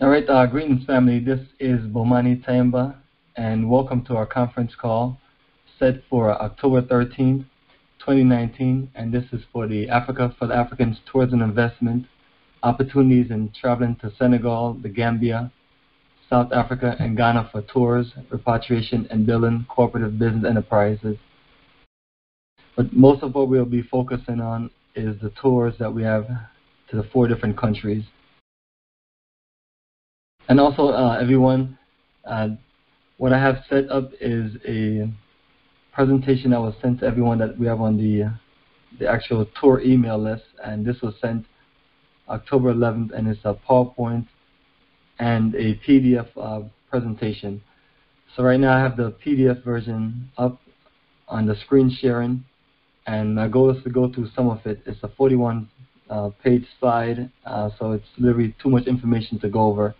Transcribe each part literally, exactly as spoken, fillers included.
All right, uh, greetings family, this is Bomani Tyehimba and welcome to our conference call set for October thirteenth, twenty nineteen, and this is for the Africa for the Africans Tourism Investment Opportunities in Traveling to Senegal, the Gambia, South Africa and Ghana for Tours, Repatriation and Building Cooperative Business Enterprises. But most of what we'll be focusing on is the tours that we have to the four different countries. And also, uh, everyone, uh, what I have set up is a presentation that was sent to everyone that we have on the the actual tour email list, and this was sent October eleventh, and it's a PowerPoint and a P D F uh, presentation. So right now I have the P D F version up on the screen sharing, and my goal is to go through some of it. It's a forty-one uh, page slide, uh, so it's literally too much information to go over.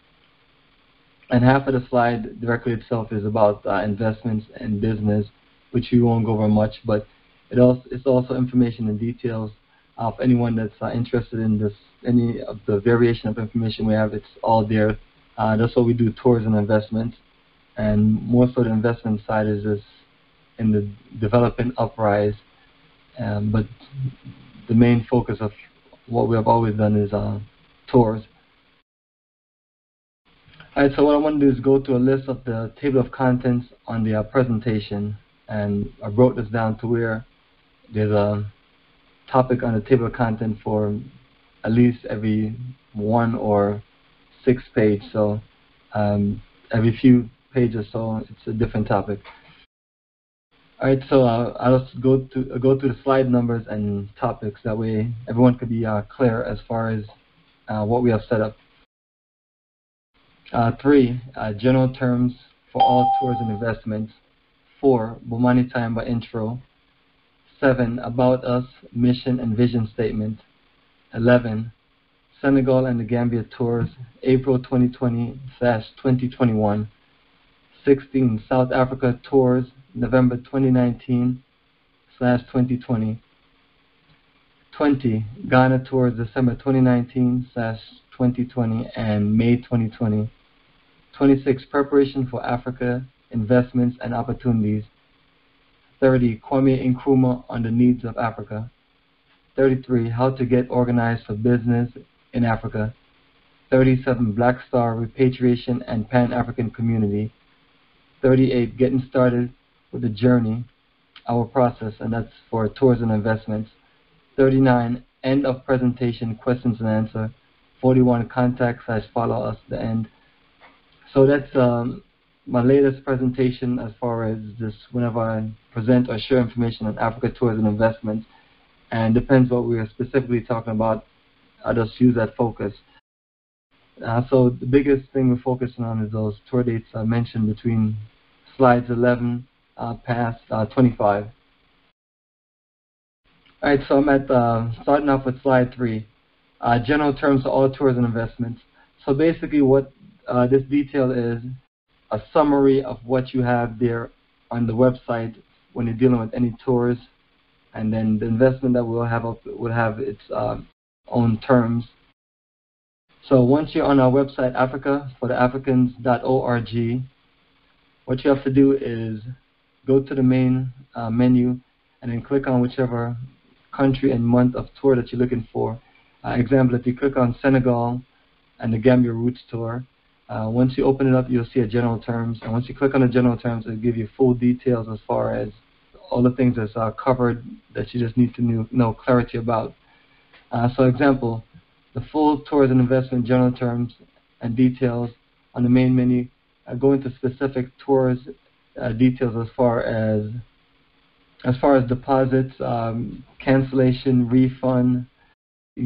And half of the slide directly itself is about uh, investments and business, which we won't go over much, but it also, it's also information and details of anyone that's uh, interested in this, any of the variation of information we have, it's all there. Uh, that's what we do, tours and investments. And more so the investment side is this in the developing uprise, um, but the main focus of what we have always done is uh, tours. All right, so what I want to do is go to a list of the table of contents on the uh, presentation, and I wrote this down to where there's a topic on the table of contents for at least every one or six page, so um, every few pages, so it's a different topic. All right, so uh, I'll just go to uh, go through the slide numbers and topics, that way everyone could be uh, clear as far as uh, what we have set up. Uh, three, uh, general terms for all tours and investments. Four, Bomani Tyehimba intro. Seven, about us, mission and vision statement. Eleven, Senegal and the Gambia tours, April twenty twenty to twenty twenty-one. Sixteen, South Africa tours, November twenty nineteen to twenty twenty. Twenty, Ghana tours, December twenty nineteen to twenty twenty and May twenty twenty. Twenty-six, preparation for Africa, investments and opportunities. Thirty, Kwame Nkrumah on the needs of Africa. Thirty-three, how to get organized for business in Africa. Thirty-seven, Black Star, repatriation and Pan-African community. Thirty-eight, getting started with the journey, our process, and that's for tours and investments. Thirty-nine, end of presentation, questions and answer. Forty-one, contact slash follow us, the end. So that's um, my latest presentation as far as this, whenever I present or share information on Africa tours and investments, and depends what we are specifically talking about, I just use that focus. Uh, so the biggest thing we're focusing on is those tour dates I mentioned between slides eleven uh, past uh, twenty-five. All right, so I'm at uh, starting off with slide three. Uh, general terms for all tours and investments. So basically what uh, this detail is, a summary of what you have there on the website when you're dealing with any tours, and then the investment that we'll have up will have its uh, own terms. So once you're on our website, Africa for the Africans dot org, what you have to do is go to the main uh, menu and then click on whichever country and month of tour that you're looking for. Uh, example, if you click on Senegal and the Gambia Roots Tour, uh, once you open it up, you'll see a general terms. And once you click on the general terms, it'll give you full details as far as all the things that's uh, covered that you just need to know, know clarity about. Uh, so example, the full tours and investment general terms and details on the main menu uh, go into specific tours uh, details as far as, as far as deposits, um, cancellation, refund,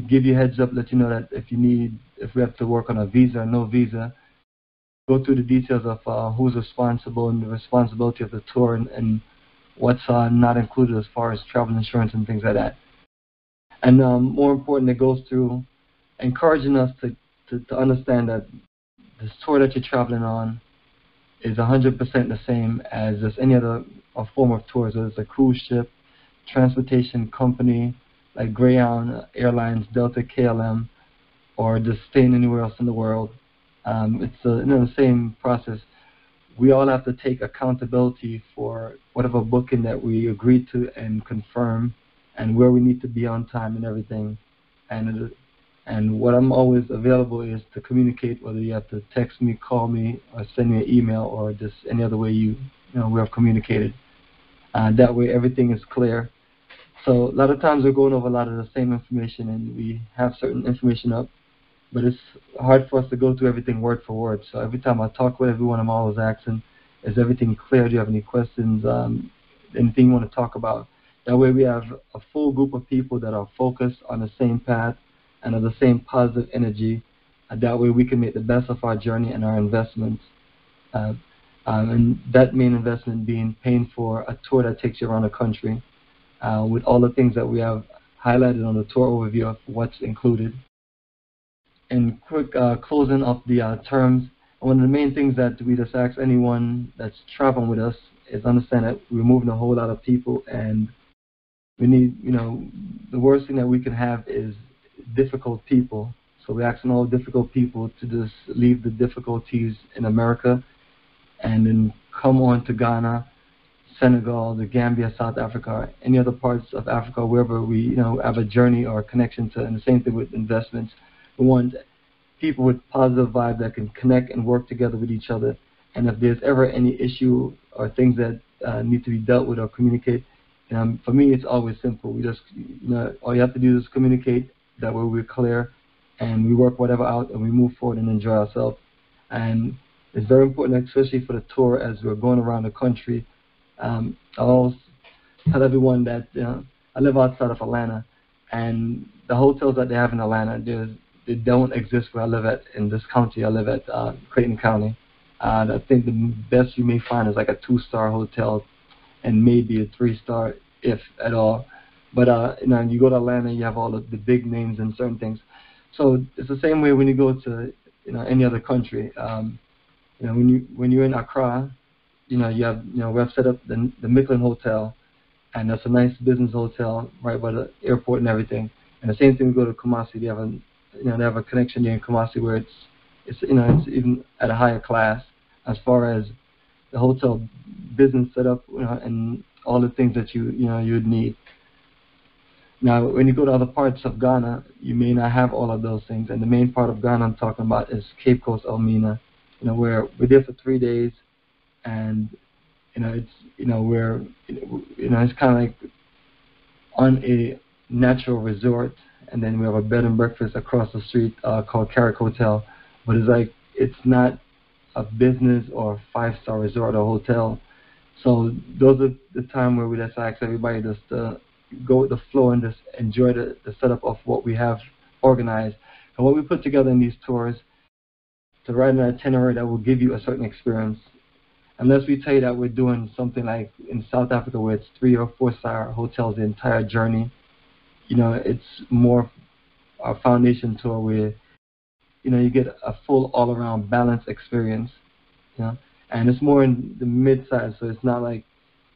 give you a heads up, let you know that if you need, if we have to work on a visa or no visa, go through the details of uh, who's responsible and the responsibility of the tour, and, and what's uh, not included as far as travel insurance and things like that. And um, more important, it goes through encouraging us to, to, to understand that this tour that you're traveling on is one hundred percent the same as just any other a form of tours, whether it's a cruise ship, transportation company, like Greyhound, Airlines, Delta, K L M, or just staying anywhere else in the world. Um, it's the, you know, the same process. We all have to take accountability for whatever booking that we agreed to and confirm, and where we need to be on time and everything. And it, and what I'm always available is to communicate, whether you have to text me, call me, or send me an email, or just any other way you, you know, we have communicated. Uh, that way everything is clear. So a lot of times we're going over a lot of the same information, and we have certain information up, but it's hard for us to go through everything word for word. So every time I talk with everyone, I'm always asking, is everything clear? Do you have any questions? Um, anything you want to talk about? That way we have a full group of people that are focused on the same path and of the same positive energy. And that way we can make the best of our journey and our investments. Uh, um, and that main investment being paying for a tour that takes you around the country uh, with all the things that we have highlighted on the tour overview of what's included. And quick uh, closing of the uh, terms, one of the main things that we just ask anyone that's traveling with us is understand that we're moving a whole lot of people, and we need, you know, the worst thing that we can have is difficult people. So we're asking all difficult people to just leave the difficulties in America and then come on to Ghana, Senegal, the Gambia, South Africa, any other parts of Africa, wherever we, you know, have a journey or a connection to. And the same thing with investments. We want people with positive vibe that can connect and work together with each other. And if there's ever any issue or things that uh, need to be dealt with or communicate, um, for me it's always simple. We just, you know, all you have to do is communicate. That way we're clear, and we work whatever out, and we move forward and enjoy ourselves. And it's very important, especially for the tour, as we're going around the country. Um, I always tell everyone that you know, I live outside of Atlanta, and the hotels that they have in Atlanta, they don't exist where I live at in this county. I live at uh, Clayton County. Uh, and I think the best you may find is like a two-star hotel, and maybe a three-star, if at all. But uh, you know, you go to Atlanta, you have all of the big names and certain things. So it's the same way when you go to you know any other country. Um, you know, when you when you're in Accra, you know you have you know we have set up the the Micklin Hotel, and that's a nice business hotel right by the airport and everything. And the same thing, we go to Kumasi. They have a you know they have a connection there in Kumasi where it's it's you know it's even at a higher class as far as the hotel business setup, you know, and all the things that you you know you'd need. Now, when you go to other parts of Ghana, you may not have all of those things. And the main part of Ghana I'm talking about is Cape Coast, Elmina. You know, where we're there for three days, and you know, it's you know, we're you know, it's kind of like on a natural resort, and then we have a bed and breakfast across the street uh, called Carrick Hotel. But it's like it's not a business or a five-star resort or hotel. So those are the time where we just ask everybody just to go with the flow and just enjoy the, the setup of what we have organized. And what we put together in these tours, to write an itinerary that will give you a certain experience. Unless we tell you that we're doing something like in South Africa where it's three or four star hotels the entire journey, you know, it's more our foundation tour where, you know, you get a full all-around balanced experience, you know, and it's more in the mid-size, so it's not like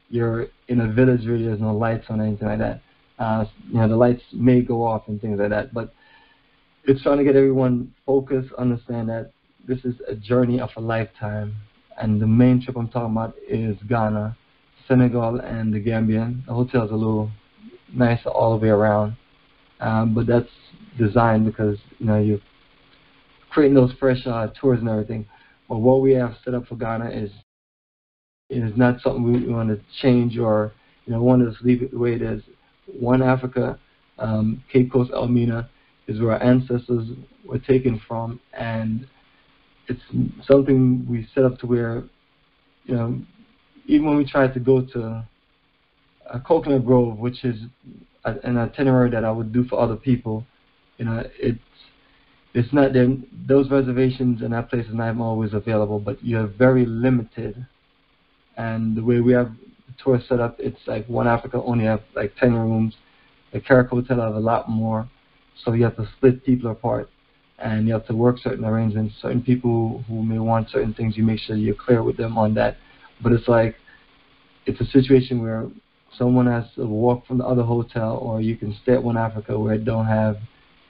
you're in a village where there's no lights on anything like that. Uh, you know, the lights may go off and things like that, but it's trying to get everyone focused, understand that this is a journey of a lifetime, and the main trip I'm talking about is Ghana, Senegal, and the Gambia. The hotel's a little nicer all the way around, um, but that's designed because, you know, you're creating those fresh uh, tours and everything. But what we have set up for Ghana is It is not something we want to change or, you know, want to just leave it the way it is. One Africa, um, Cape Coast, Elmina is where our ancestors were taken from, and it's something we set up to where, you know, even when we tried to go to a coconut grove, which is a, an itinerary that I would do for other people, you know, it's it's not there. Those reservations and that place is not always available, but you're very limited. And the way we have the tour set up, it's like One Africa only have like ten rooms. The Carrick Hotel have a lot more. So you have to split people apart, and you have to work certain arrangements. Certain people who may want certain things, you make sure you're clear with them on that. But it's like, it's a situation where someone has to walk from the other hotel, or you can stay at One Africa where it don't have,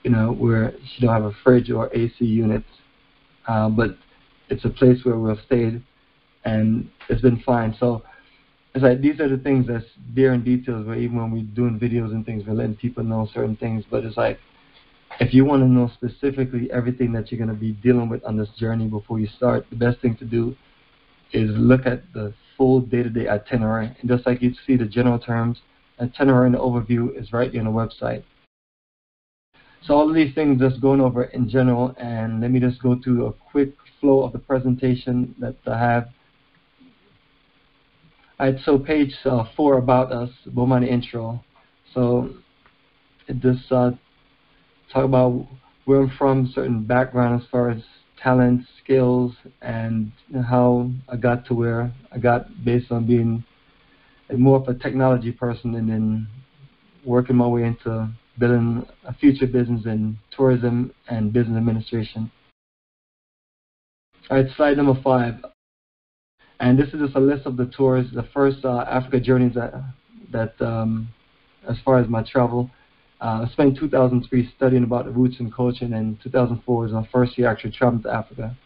you know, where you don't have a fridge or A C units. uh, but it's a place where we've stayed and it's been fine. So it's like these are the things that's there in details, where even when we're doing videos and things, we're letting people know certain things, but it's like if you want to know specifically everything that you're going to be dealing with on this journey before you start, the best thing to do is look at the full day-to-day itinerary. And just like you see the general terms, itinerary and overview is right there on the website. So all of these things just going over in general, and let me just go to a quick flow of the presentation that I have. All right, so page uh, four, about us, Bomani intro. So it just uh, talk about where I'm from, certain background as far as talents, skills, and how I got to where I got based on being more of a technology person and then working my way into building a future business in tourism and business administration. All right, slide number five. And this is just a list of the tours, the first uh, Africa journeys that, that um, as far as my travel. Uh, I spent two thousand three studying about the roots and culture, and then two thousand four was my first year actually traveling to Africa.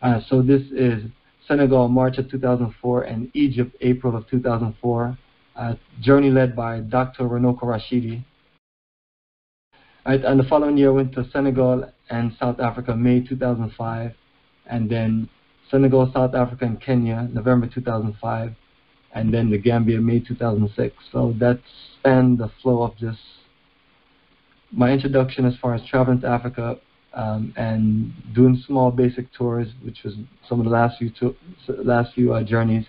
Uh, so this is Senegal, March of two thousand four, and Egypt, April of two thousand four. Uh, journey led by Doctor Runako Rashidi. Right, and the following year I went to Senegal and South Africa, May two thousand five, and then Senegal, South Africa, and Kenya, November two thousand five, and then the Gambia, May two thousand six. So that spanned the flow of just my introduction as far as traveling to Africa um, and doing small basic tours, which was some of the last few to last few uh, journeys,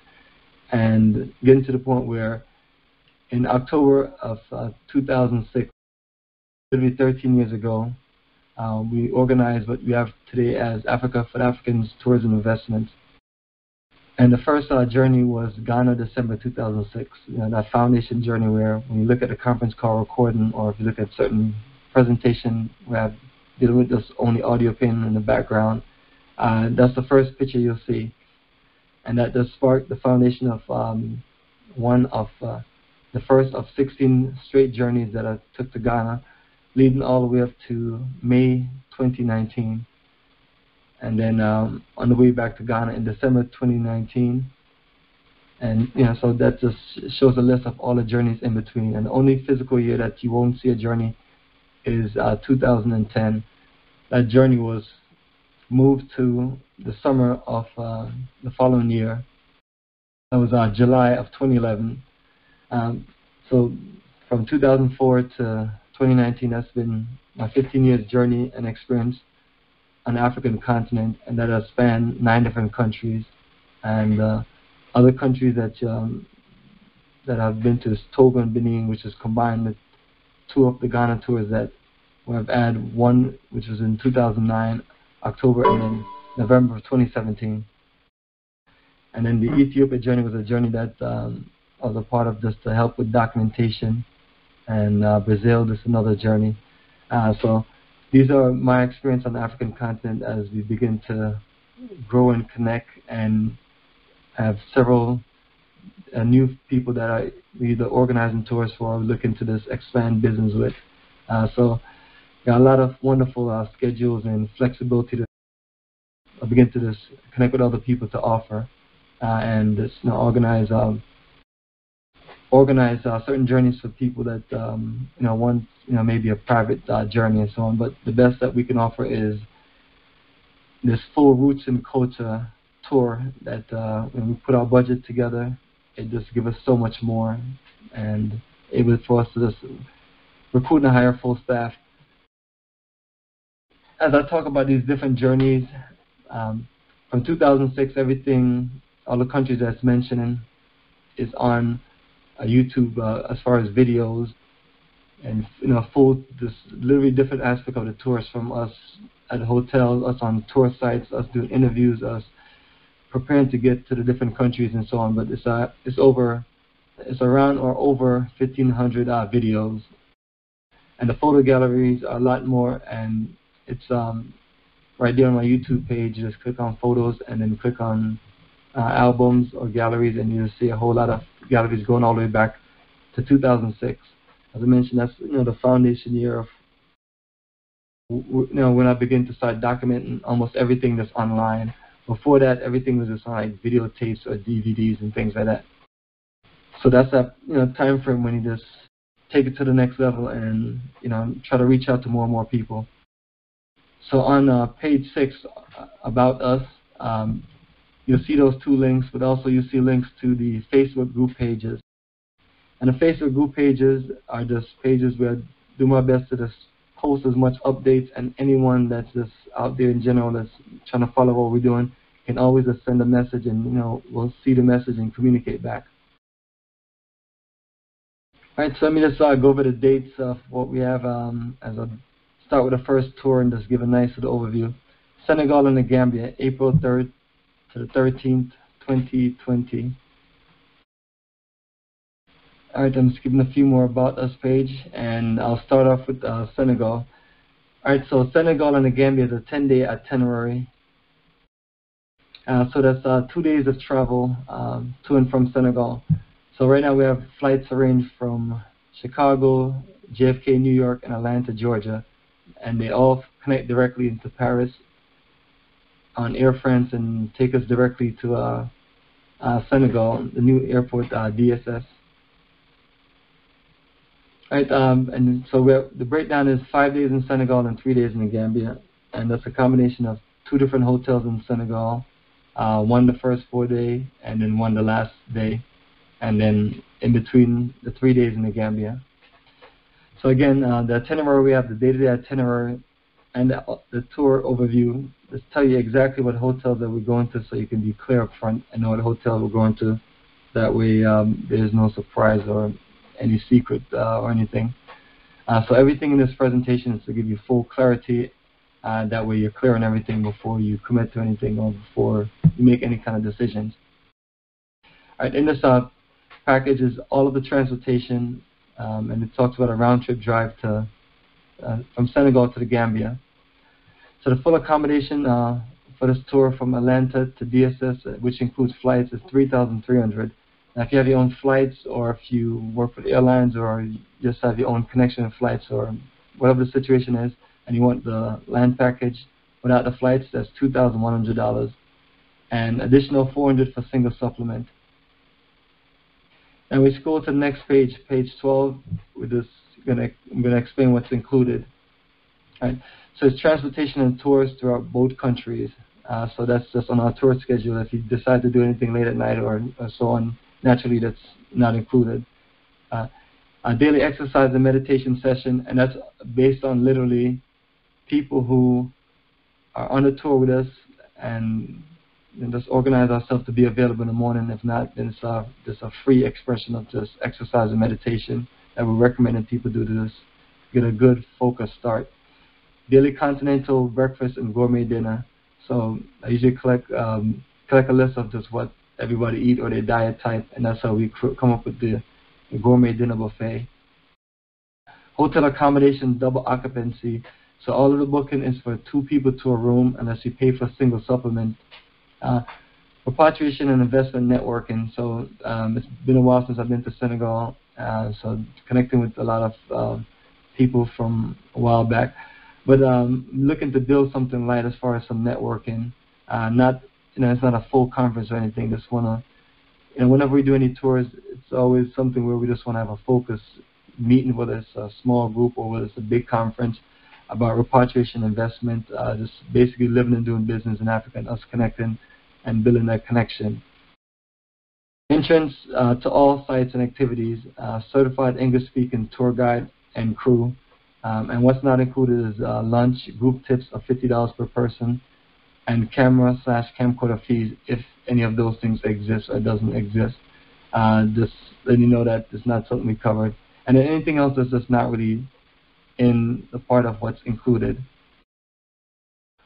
and getting to the point where in October of uh, two thousand six, literally thirteen years ago, uh, we organized what we have today as Africa for the Africans Tourism Investment. And the first uh, journey was Ghana, December two thousand six, you know, that foundation journey where when you look at a conference call recording, or if you look at certain presentation where I've dealing with just only audio playing in the background. Uh, that's the first picture you'll see. And that does spark the foundation of um, one of uh, the first of sixteen straight journeys that I took to Ghana, leading all the way up to May twenty nineteen. And then um, on the way back to Ghana in December twenty nineteen. And you know, so that just shows a list of all the journeys in between. And the only physical year that you won't see a journey is uh, two thousand ten. That journey was moved to the summer of uh, the following year. That was uh, July of twenty eleven. Um, so from two thousand four to twenty nineteen, that's been my fifteen year journey and experience on the African continent, and that has spanned nine different countries. And uh, other countries that um, that I've been to is Togo and Benin, which is combined with two of the Ghana tours that we've had, one which was in two thousand nine, October, and then November of twenty seventeen. And then the Ethiopia journey was a journey that um, I was a part of just to help with documentation. And uh, Brazil, this is another journey. Uh, so these are my experience on the African continent as we begin to grow and connect, and have several uh, new people that I either organizing tours for or looking to this expand business with. Uh, so got a lot of wonderful uh, schedules and flexibility to begin to this connect with other people to offer, uh, and just, you know, organize um, organize uh, certain journeys for people that um, you know want you know maybe a private uh, journey and so on. But the best that we can offer is this full roots and culture tour that uh, when we put our budget together, it just gives us so much more, and it was for us to just recruit and hire full staff. As I talk about these different journeys, um, from two thousand six, everything, all the countries that's mentioning is on uh, YouTube uh, as far as videos, and you know, full, this literally different aspect of the tours, from us at hotels, us on tour sites, us doing interviews, us preparing to get to the different countries and so on. But it's uh, it's over, it's around or over fifteen hundred uh, videos, and the photo galleries are a lot more. And it's um, right there on my YouTube page. Just click on photos and then click on uh, albums or galleries, and you'll see a whole lot of galleries going all the way back to two thousand six. As I mentioned, that's you know the foundation year of you know, when I began to start documenting almost everything that's online. Before that, everything was just on like videotapes or D V Ds and things like that. So that's that, you know, time frame when you just take it to the next level and, you know, try to reach out to more and more people. So on uh, page six, about us, um, you'll see those two links, but also you'll see links to the Facebook group pages. And the Facebook group pages are just pages where I do my best to just post as much updates, and anyone that's just out there in general that's trying to follow what we're doing can always just send a message, and, you know, we'll see the message and communicate back. All right, so let me just uh, go over the dates of what we have um, as a start with the first tour and just give a nice little overview. Senegal and the Gambia, April third to the thirteenth, twenty twenty. All right, I'm skipping a few more about us page, and I'll start off with uh, Senegal. All right, so Senegal and the Gambia is a ten-day itinerary. Uh, so that's uh, two days of travel um, to and from Senegal. So right now we have flights arranged from Chicago, J F K, New York, and Atlanta, Georgia, and they all connect directly into Paris on Air France and take us directly to uh, uh, Senegal, the new airport, uh, D S S. Right, um, and so we're, the breakdown is five days in Senegal and three days in the Gambia, and that's a combination of two different hotels in Senegal, uh, one the first four day, and then one the last day, and then in between the three days in the Gambia. So again, uh, the itinerary, we have the day-to-day itinerary and the, uh, the tour overview. Let's tell you exactly what hotels that we're going to, so you can be clear up front and know what hotel we're going to. That way, um, there's no surprise or any secret uh, or anything. Uh, so everything in this presentation is to give you full clarity. Uh, that way you're clear on everything before you commit to anything or before you make any kind of decisions. All right, in this uh, package is all of the transportation, um, and it talks about a round-trip drive to uh, from Senegal to the Gambia. So the full accommodation uh, for this tour from Atlanta to D S S, which includes flights, is three thousand three hundred dollars. Now, if you have your own flights, or if you work with airlines, or you just have your own connection and flights, or whatever the situation is, and you want the land package without the flights, that's two thousand one hundred dollars, and additional four hundred dollars for single supplement. And we scroll to the next page, page twelve. We're just gonna I'm gonna explain what's included. All right. So it's transportation and tours throughout both countries. Uh, so that's just on our tour schedule. If you decide to do anything late at night or, or so on, naturally, that's not included. Uh, a daily exercise and meditation session, and that's based on literally people who are on the tour with us, and, and just organize ourselves to be available in the morning. If not, then it's a, just a free expression of just exercise and meditation that we're recommending people do to just get a good focused start. Daily continental breakfast and gourmet dinner. So I usually collect, um, collect a list of just what everybody eat or their diet type, and that's how we come up with the, the gourmet dinner buffet. Hotel accommodation, double occupancy. So all of the booking is for two people to a room unless you pay for a single supplement. Uh, repatriation and investment networking. So um, it's been a while since I've been to Senegal, uh, so connecting with a lot of uh, people from a while back. But um, looking to build something light as far as some networking, uh, not You know, it's not a full conference or anything. Just wanna, you know, whenever we do any tours, it's always something where we just wanna have a focus meeting, whether it's a small group or whether it's a big conference, about repatriation, investment, uh, just basically living and doing business in Africa, and us connecting and building that connection. Entrance uh, to all sites and activities, uh, certified English-speaking tour guide and crew, um, and what's not included is uh, lunch, group tips of fifty dollars per person, and camera slash camcorder fees if any of those things exist or doesn't exist. Uh, just let you know that it's not something we covered. And then anything else that's just not really in the part of what's included.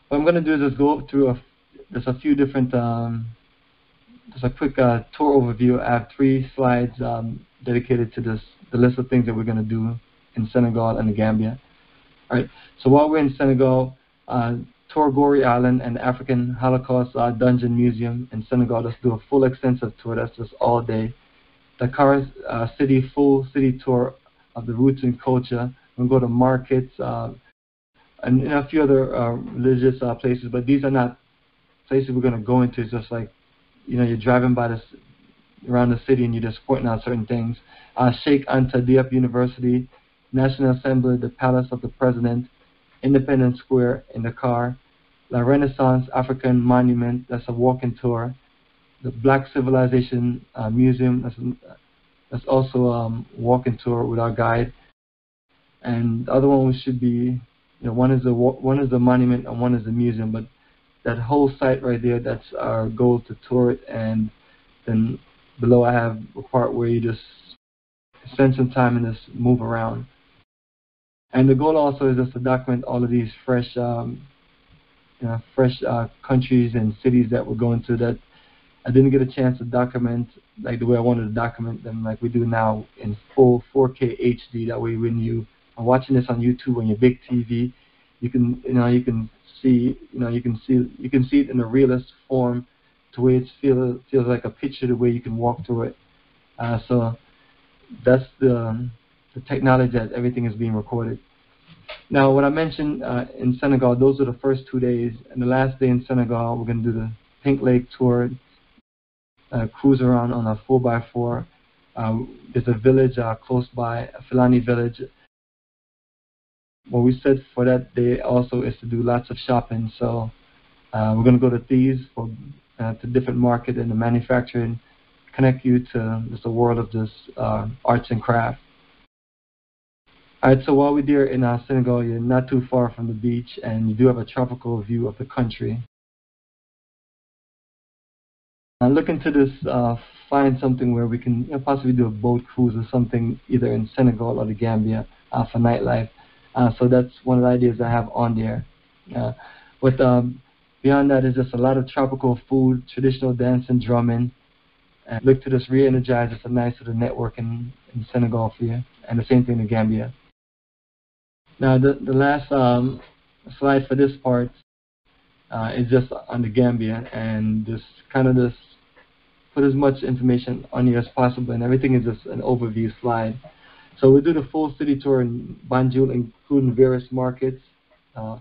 What I'm gonna do is just go through a, just a few different, um, just a quick uh, tour overview. I have three slides um, dedicated to this, the list of things that we're gonna do in Senegal and the Gambia. All right, so while we're in Senegal, uh, tour Gori Island and African Holocaust uh, Dungeon Museum in Senegal. Let's do a full extensive tour. That's just all day. Dakar uh, city, full city tour of the roots and culture. We'll go to markets, uh, and, and a few other uh, religious uh, places, but these are not places we're going to go into. It's just like, you know, you're driving by this, around the city and you're just pointing out certain things. Uh, Sheikh Anta Diop University, National Assembly, the Palace of the President, Independence Square in Dakar, La Renaissance African Monument, that's a walking tour, the Black Civilization uh, Museum, that's, that's also a um, walking tour with our guide. And the other one should be, you know, one is the one is the monument and one is the museum. But that whole site right there, that's our goal to tour it. And then below I have a part where you just spend some time and just move around. And the goal also is just to document all of these fresh, um, you know, fresh uh, countries and cities that we're going to that I didn't get a chance to document like the way I wanted to document them, like we do now in full four K H D. That way, when you are watching this on YouTube on your big T V, you can, you know, you can see, you know, you can see, you can see it in the realest form, to where it feels feels like a picture, the way you can walk through it. Uh, so that's the the technology that everything is being recorded. Now, what I mentioned uh, in Senegal, those are the first two days, and the last day in Senegal, we're going to do the Pink Lake tour. Uh, cruise around on a four by four. Uh, there's a village uh, close by, a Fulani village. What we said for that day also is to do lots of shopping. So uh, we're going to go to these for uh, to different market and the manufacturing, connect you to just the world of this uh, arts and craft. All right, so while we're there in uh, Senegal, you're not too far from the beach, and you do have a tropical view of the country. I'm looking to this, uh, find something where we can, you know, possibly do a boat cruise or something, either in Senegal or the Gambia uh, for nightlife. Uh, so that's one of the ideas I have on there. Uh, but um, beyond that is just a lot of tropical food, traditional dance and drumming. And look to just re-energize. It's a nice little network in, in Senegal for you, and the same thing in the Gambia. Now the, the last um, slide for this part uh, is just on the Gambia, and just kind of this, put as much information on here as possible, and everything is just an overview slide. So we do the full city tour in Banjul, including various markets. Uh,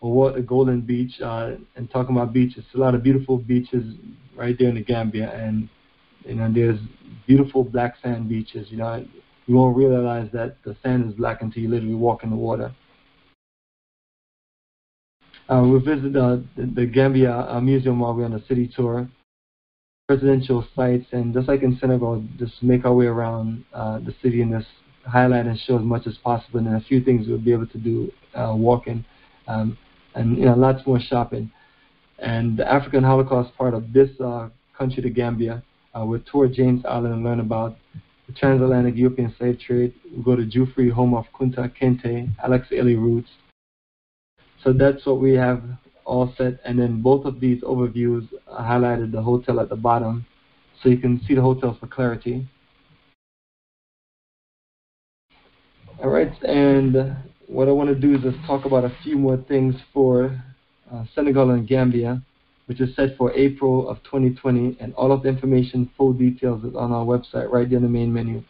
we'll walk the Golden Beach, uh, and talking about beaches, a lot of beautiful beaches right there in the Gambia, and you know there's beautiful black sand beaches. You know, you won't realize that the sand is black until you literally walk in the water. Uh, we visit uh, the, the Gambia uh, Museum while we're on a city tour. Residential sites, and just like in Senegal, just make our way around uh, the city and just highlight and show as much as possible. And then a few things we'll be able to do uh, walking, um, and you know lots more shopping. And the African Holocaust part of this uh, country, the Gambia, uh, we'll tour James Island and learn about the transatlantic European slave trade. We'll go to Jufri, home of Kunta Kinte, Alex Ailey roots. So that's what we have all set, and then both of these overviews highlighted the hotel at the bottom, so you can see the hotels for clarity. All right, and what I want to do is just talk about a few more things for uh, Senegal and Gambia, which is set for April of twenty twenty, and all of the information, full details, is on our website right there in the main menu.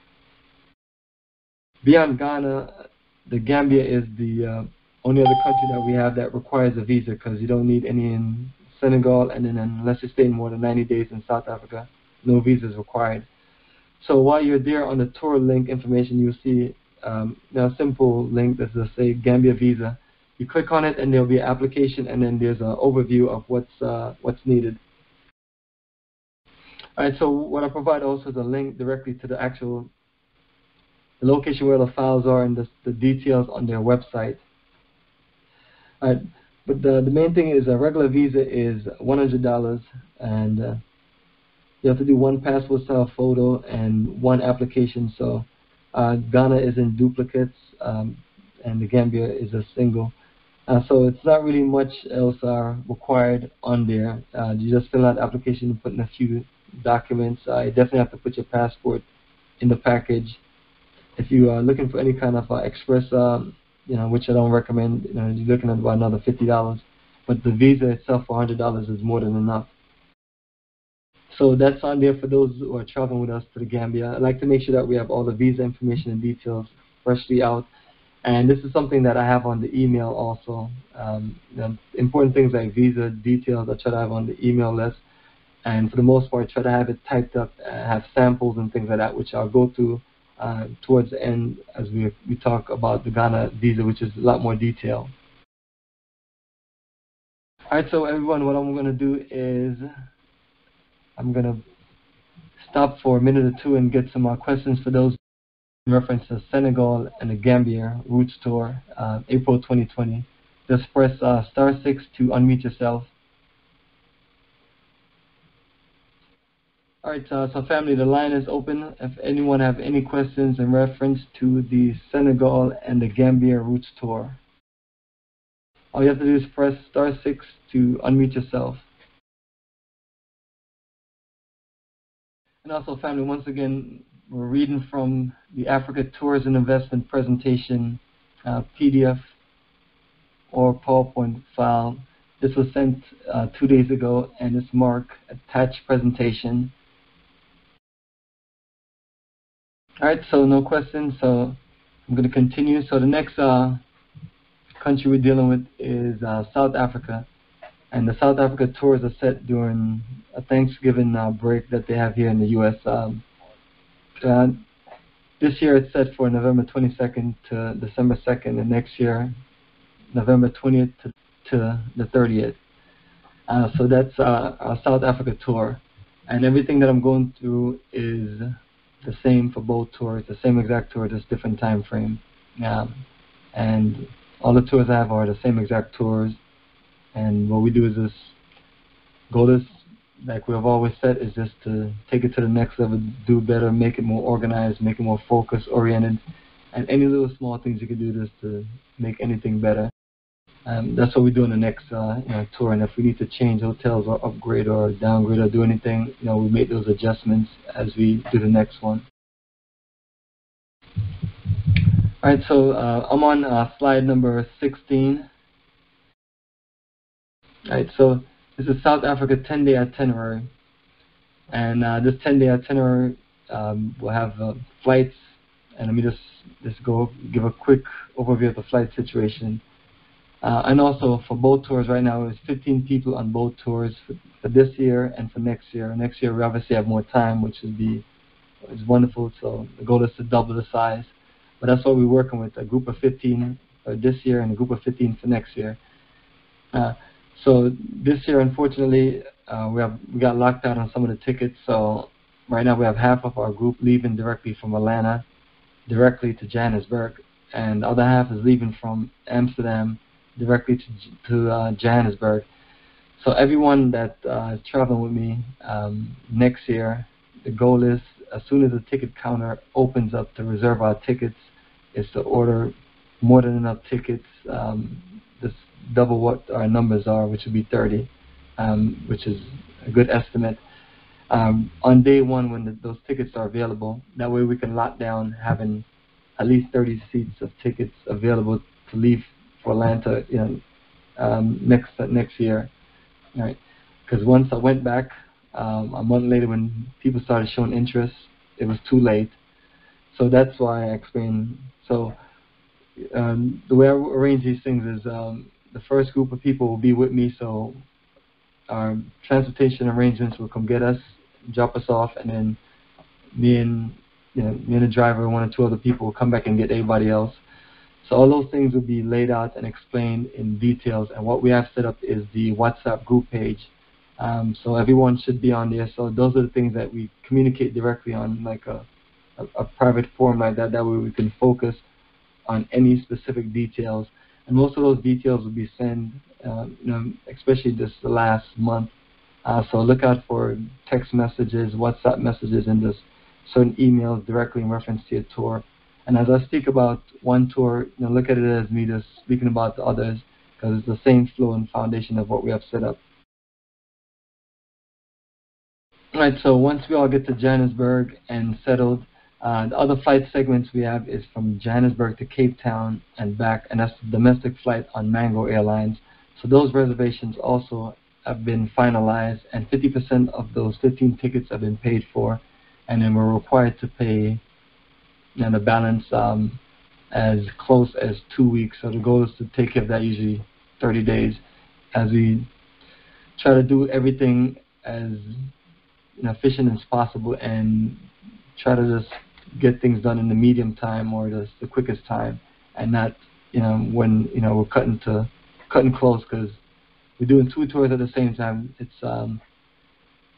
Beyond Ghana, the Gambia is the uh, only other country that we have that requires a visa, because you don't need any in Senegal, and then unless you stay more than ninety days in South Africa, no visa is required. So while you're there on the tour link information, you'll see um, a simple link that says say Gambia visa. You click on it, and there'll be an application, and then there's an overview of what's uh, what's needed. All right. So what I provide also is a link directly to the actual the location where the files are, and the, the details on their website. Uh, but the, the main thing is a regular visa is one hundred dollars, and uh, you have to do one passport style photo and one application. So uh, Ghana is in duplicates, um, and the Gambia is a single. Uh, so it's not really much else uh, required on there. Uh, you just fill out the application and put in a few documents. Uh, you definitely have to put your passport in the package. If you are looking for any kind of uh, express um, you know, which I don't recommend, you know, you're looking at about another fifty dollars. But the visa itself for one hundred dollars is more than enough. So that's on there for those who are traveling with us to the Gambia. I'd like to make sure that we have all the visa information and details freshly out. And this is something that I have on the email also. Um, the important things like visa details, I try to have on the email list. And for the most part, try to have it typed up, have samples and things like that, which I'll go to uh, towards the end as we, we talk about the Ghana visa, which is a lot more detail. All right, so everyone, what I'm going to do is I'm going to stop for a minute or two and get some more questions for those in reference to Senegal and the Gambia Roots Tour, uh, April twenty twenty. Just press uh, star six to unmute yourself. All right, uh, so family, the line is open. If anyone have any questions in reference to the Senegal and the Gambia Roots Tour, all you have to do is press star six to unmute yourself. And also, family, once again, we're reading from the Africa Tourism Investment Presentation uh, P D F or PowerPoint file. This was sent uh, two days ago, and it's marked Attached Presentation. All right, so no questions, so I'm going to continue. So the next uh, country we're dealing with is uh, South Africa. And the South Africa tours are set during a Thanksgiving uh, break that they have here in the U S Um, uh, this year it's set for November twenty-second to December second, and next year November twentieth to, to the thirtieth. Uh, so that's uh, our South Africa tour. And everything that I'm going through is the same for both tours, the same exact tour, just different time frame. Um, and all the tours I have are the same exact tours. And what we do is just go to, like we have always said, is just to take it to the next level, do better, make it more organized, make it more focus-oriented, and any little small things you can do just to make anything better. Um, that's what we do in the next uh, you know, tour, and if we need to change hotels or upgrade or downgrade or do anything, you know, we make those adjustments as we do the next one. All right, so uh, I'm on uh, slide number sixteen. Right, so this is South Africa ten-day itinerary, and uh, this ten-day itinerary um, will have uh, flights. And let me just just go give a quick overview of the flight situation. Uh, and also for both tours right now, it's fifteen people on both tours for, for this year and for next year. Next year we obviously have more time, which would be is wonderful. So the goal is to double the size, but that's what we're working with: a group of fifteen for this year and a group of fifteen for next year. Uh, So this year, unfortunately, uh, we, have, we got locked out on some of the tickets. So right now we have half of our group leaving directly from Atlanta, directly to Johannesburg, and the other half is leaving from Amsterdam, directly to, to uh, Johannesburg. So everyone that uh, is traveling with me um, next year, the goal is as soon as the ticket counter opens up to reserve our tickets, is to order more than enough tickets, um, just double what our numbers are, which would be thirty, um, which is a good estimate. Um, on day one, when the, those tickets are available, that way we can lock down having at least thirty seats of tickets available to leave for Atlanta, you know, um, next uh, next year. All right? Because once I went back um, a month later, when people started showing interest, it was too late. So that's why I explained. So um, the way I arrange these things is. Um, The first group of people will be with me, so our transportation arrangements will come get us, drop us off, and then me and you know, me and the driver, one or two other people, will come back and get everybody else. So all those things will be laid out and explained in details. And what we have set up is the WhatsApp group page, um, so everyone should be on there. So those are the things that we communicate directly on, like a, a, a private forum like that. That way we can focus on any specific details. And most of those details will be sent, uh, you know, especially just the last month. Uh, so look out for text messages, WhatsApp messages, and just certain emails directly in reference to your tour. And as I speak about one tour, you know, look at it as me just speaking about the others, because it's the same flow and foundation of what we have set up. All right, so once we all get to Johannesburg and settled, Uh, the other flight segments we have is from Johannesburg to Cape Town and back, and that's the domestic flight on Mango Airlines. So those reservations also have been finalized, and fifty percent of those fifteen tickets have been paid for, and then we're required to pay, and you know, the balance um, as close as two weeks. So the goal is to take care of that usually thirty days, as we try to do everything as efficient as possible and try to just get things done in the medium time or just the quickest time, and not you know when you know we're cutting to cutting close, because we're doing two tours at the same time. It's um,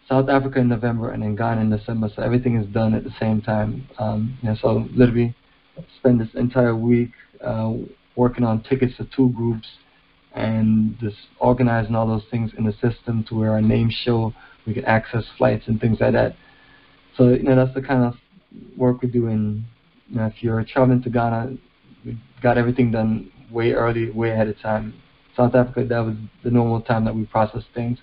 South Africa in November and then Ghana in December, so everything is done at the same time. Um, you know, so literally spend this entire week uh, working on tickets to two groups and just organizing all those things in the system to where our names show, we can access flights and things like that. So you know that's the kind of work we do. And you know, if you're traveling to Ghana, we got everything done way early, way ahead of time. South Africa, that was the normal time that we process things.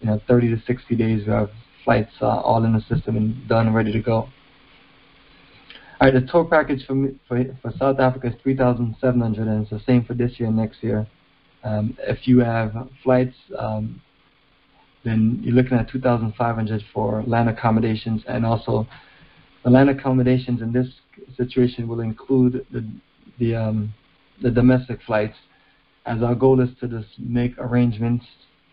You know, thirty to sixty days we have flights uh, all in the system and done, ready to go. All right, the tour package for me, for, for South Africa is three thousand seven hundred dollars, and it's the same for this year and next year. Um, if you have flights, um, then you're looking at two thousand five hundred dollars for land accommodations, and also the land accommodations in this situation will include the the, um, the domestic flights, as our goal is to just make arrangements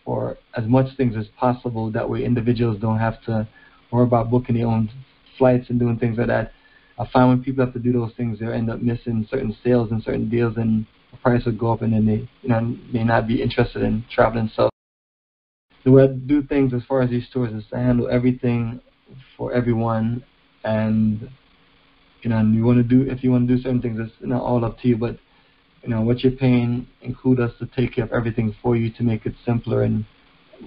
for as much things as possible, that way individuals don't have to worry about booking their own flights and doing things like that. I find when people have to do those things, they end up missing certain sales and certain deals, and the price would go up, and then they you know, may not be interested in traveling. So the way I do things as far as these tours is to handle everything for everyone, and you know, and you want to do if you want to do certain things, it's you know, all up to you. But you know, what you're paying, include us to take care of everything for you to make it simpler. And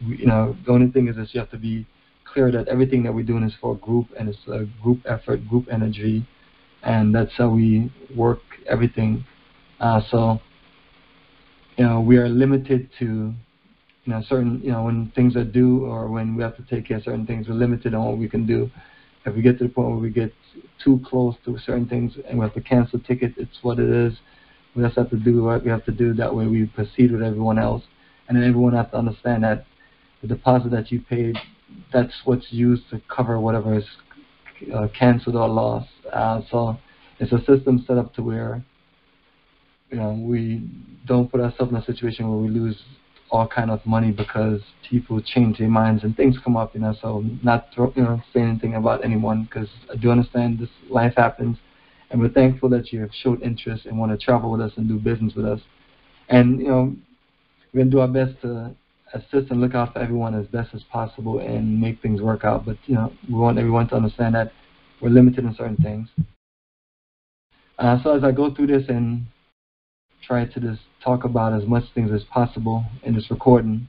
you know, the only thing is that you have to be clear that everything that we're doing is for a group, and it's a group effort, group energy, and that's how we work everything. Uh, so, you know, we are limited to, you know, certain, you know, when things are due or when we have to take care of certain things, we're limited on what we can do. If we get to the point where we get too close to certain things and we have to cancel tickets, it's what it is. We just have to do what we have to do. That way we proceed with everyone else. And then everyone has to understand that the deposit that you paid, that's what's used to cover whatever is uh, canceled or lost. Uh, so it's a system set up to where, you know, we don't put ourselves in a situation where we lose all kind of money because people change their minds and things come up, you know. So not throw, you know, saying anything about anyone, because I do understand this life happens. And we're thankful that you have showed interest and want to travel with us and do business with us. And, you know, we're going to do our best to assist and look out for everyone as best as possible and make things work out. But, you know, we want everyone to understand that we're limited in certain things. Uh, so as I go through this and try to just talk about as much things as possible in this recording,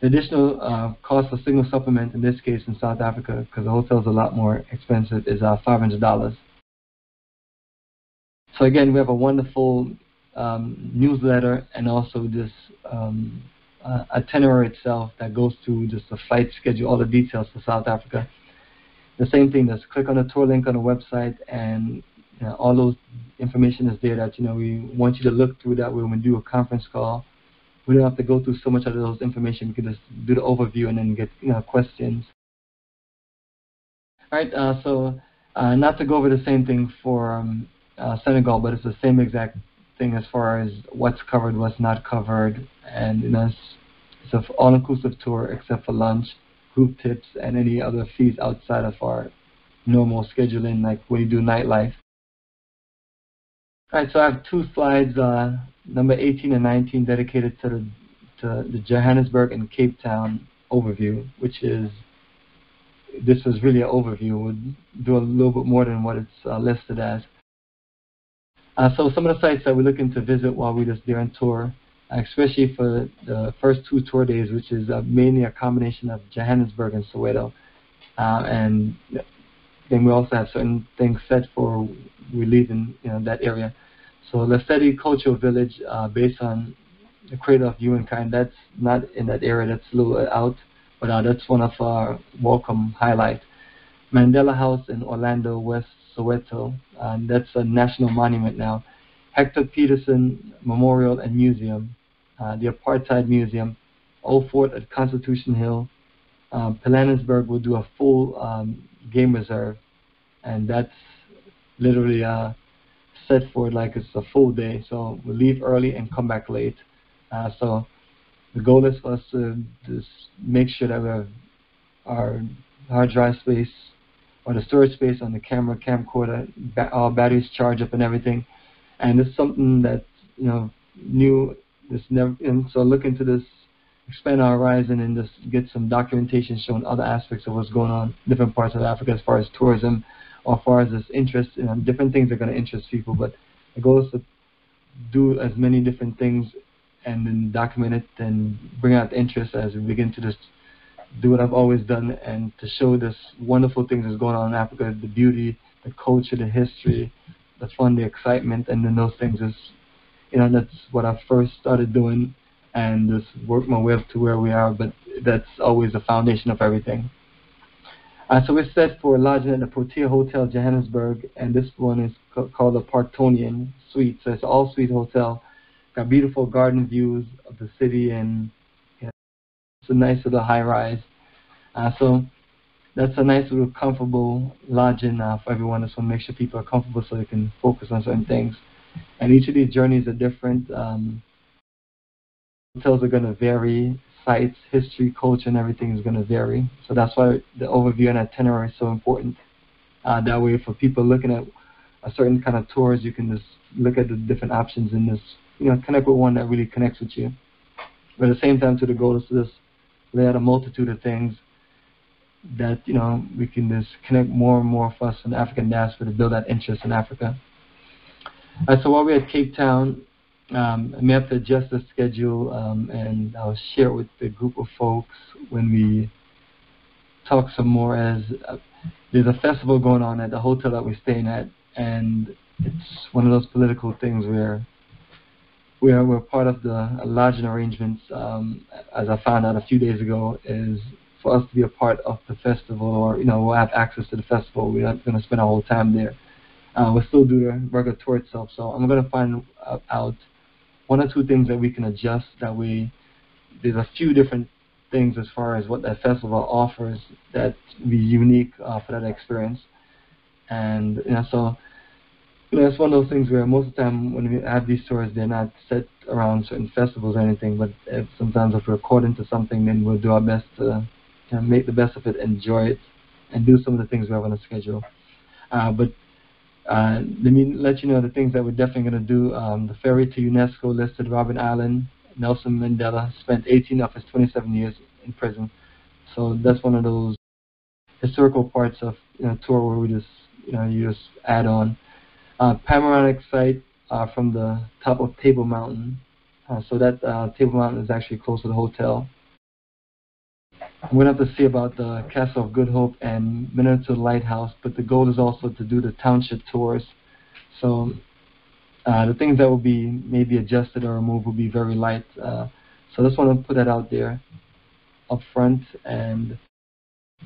the additional uh, cost for single supplement, in this case in South Africa, because the hotel is a lot more expensive, is uh, five hundred dollars. So again, we have a wonderful um, newsletter, and also this um, uh, itinerary itself that goes through just the flight schedule, all the details for South Africa. The same thing, just click on the tour link on the website, and you know, all those information is there that you know we want you to look through. That way when we do a conference call, we don't have to go through so much of those information. We can just do the overview and then get you know questions. All right, uh, so uh, not to go over the same thing for um, Uh, Senegal, but it's the same exact thing as far as what's covered, what's not covered, and you know, it's, it's an all-inclusive tour except for lunch, group tips, and any other fees outside of our normal scheduling, like when you do nightlife. All right, so I have two slides, uh, number eighteen and nineteen, dedicated to the, to the Johannesburg and Cape Town overview, which is this was really an overview. We'll do a little bit more than what it's uh, listed as. Uh, so some of the sites that we're looking to visit while we're just there on tour, especially for the first two tour days, which is uh, mainly a combination of Johannesburg and Soweto. Uh, and then we also have certain things set for we leave in you know, that area. So Lesedi Cultural Village, uh, based on the creator of Humankind, that's not in that area, that's a little out, but uh, that's one of our welcome highlights. Mandela House in Orlando, West Soweto, and that's a national monument now. Hector Peterson Memorial and Museum, uh, the Apartheid Museum, Old Fort at Constitution Hill. Um, Pilanesberg will do a full um, game reserve, and that's literally uh, set for it like it's a full day. So we leave early and come back late. Uh, so the goal is for us to just make sure that we have our hard drive space or the storage space on the camera, camcorder, ba our batteries charge up and everything. And it's something that, you know, new, this never, and so look into this, expand our horizon and just get some documentation showing other aspects of what's going on in different parts of Africa as far as tourism or as far as this interest, you know, different things are going to interest people. But the goal is to do as many different things and then document it and bring out the interest as we begin to just do what I've always done and to show this wonderful thing that's going on in Africa, the beauty, the culture, the history, the fun, the excitement, and then those things is, you know, that's what I first started doing and just worked my way up to where we are, but that's always the foundation of everything. Uh, so we're set for lodging at the Portia Hotel, Johannesburg, and this one is ca called the Parktonian Suite, so it's an all-suite hotel. Got beautiful garden views of the city and you know, it's a nice little high-rise. Uh, so that's a nice little comfortable lodging uh, for everyone. So make sure people are comfortable so they can focus on certain things. And each of these journeys are different. Um, hotels are going to vary. Sites, history, culture, and everything is going to vary. So that's why the overview and itinerary is so important. Uh, that way for people looking at a certain kind of tours, you can just look at the different options in this, you know, connect with one that really connects with you. But at the same time, to the goal is to just lay out a multitude of things that, you know, we can just connect more and more for us in the African diaspora to build that interest in Africa. Uh, so while we're at Cape Town, um, we have to adjust the schedule, um, and I'll share it with the group of folks when we talk some more as uh, there's a festival going on at the hotel that we're staying at, and it's one of those political things where we are, we're part of the lodging arrangements, um, as I found out a few days ago, is for us to be a part of the festival, or, you know, we'll have access to the festival. We're not going to spend our whole time there. Uh, we'll still do the regulatory itself. So I'm going to find out one or two things that we can adjust. That way, there's a few different things as far as what that festival offers that be unique uh, for that experience. And, you know, so... You know, it's one of those things where most of the time when we have these tours, they're not set around certain festivals or anything, but if sometimes if we're caught into something, then we'll do our best to you know, make the best of it, enjoy it, and do some of the things we have on the schedule. Uh, but uh, let me let you know the things that we're definitely going to do. Um, the ferry to UNESCO listed Robben Island. Nelson Mandela spent eighteen of his twenty-seven years in prison. So that's one of those historical parts of you know, tour where we just, you know, you just add on. Uh, panoramic sight uh, from the top of Table Mountain. Uh, so that uh, Table Mountain is actually close to the hotel. I'm going to have to see about the Castle of Good Hope and Minnetonka Lighthouse, but the goal is also to do the township tours. So uh, the things that will be maybe adjusted or removed will be very light. Uh, so I just want to put that out there up front, and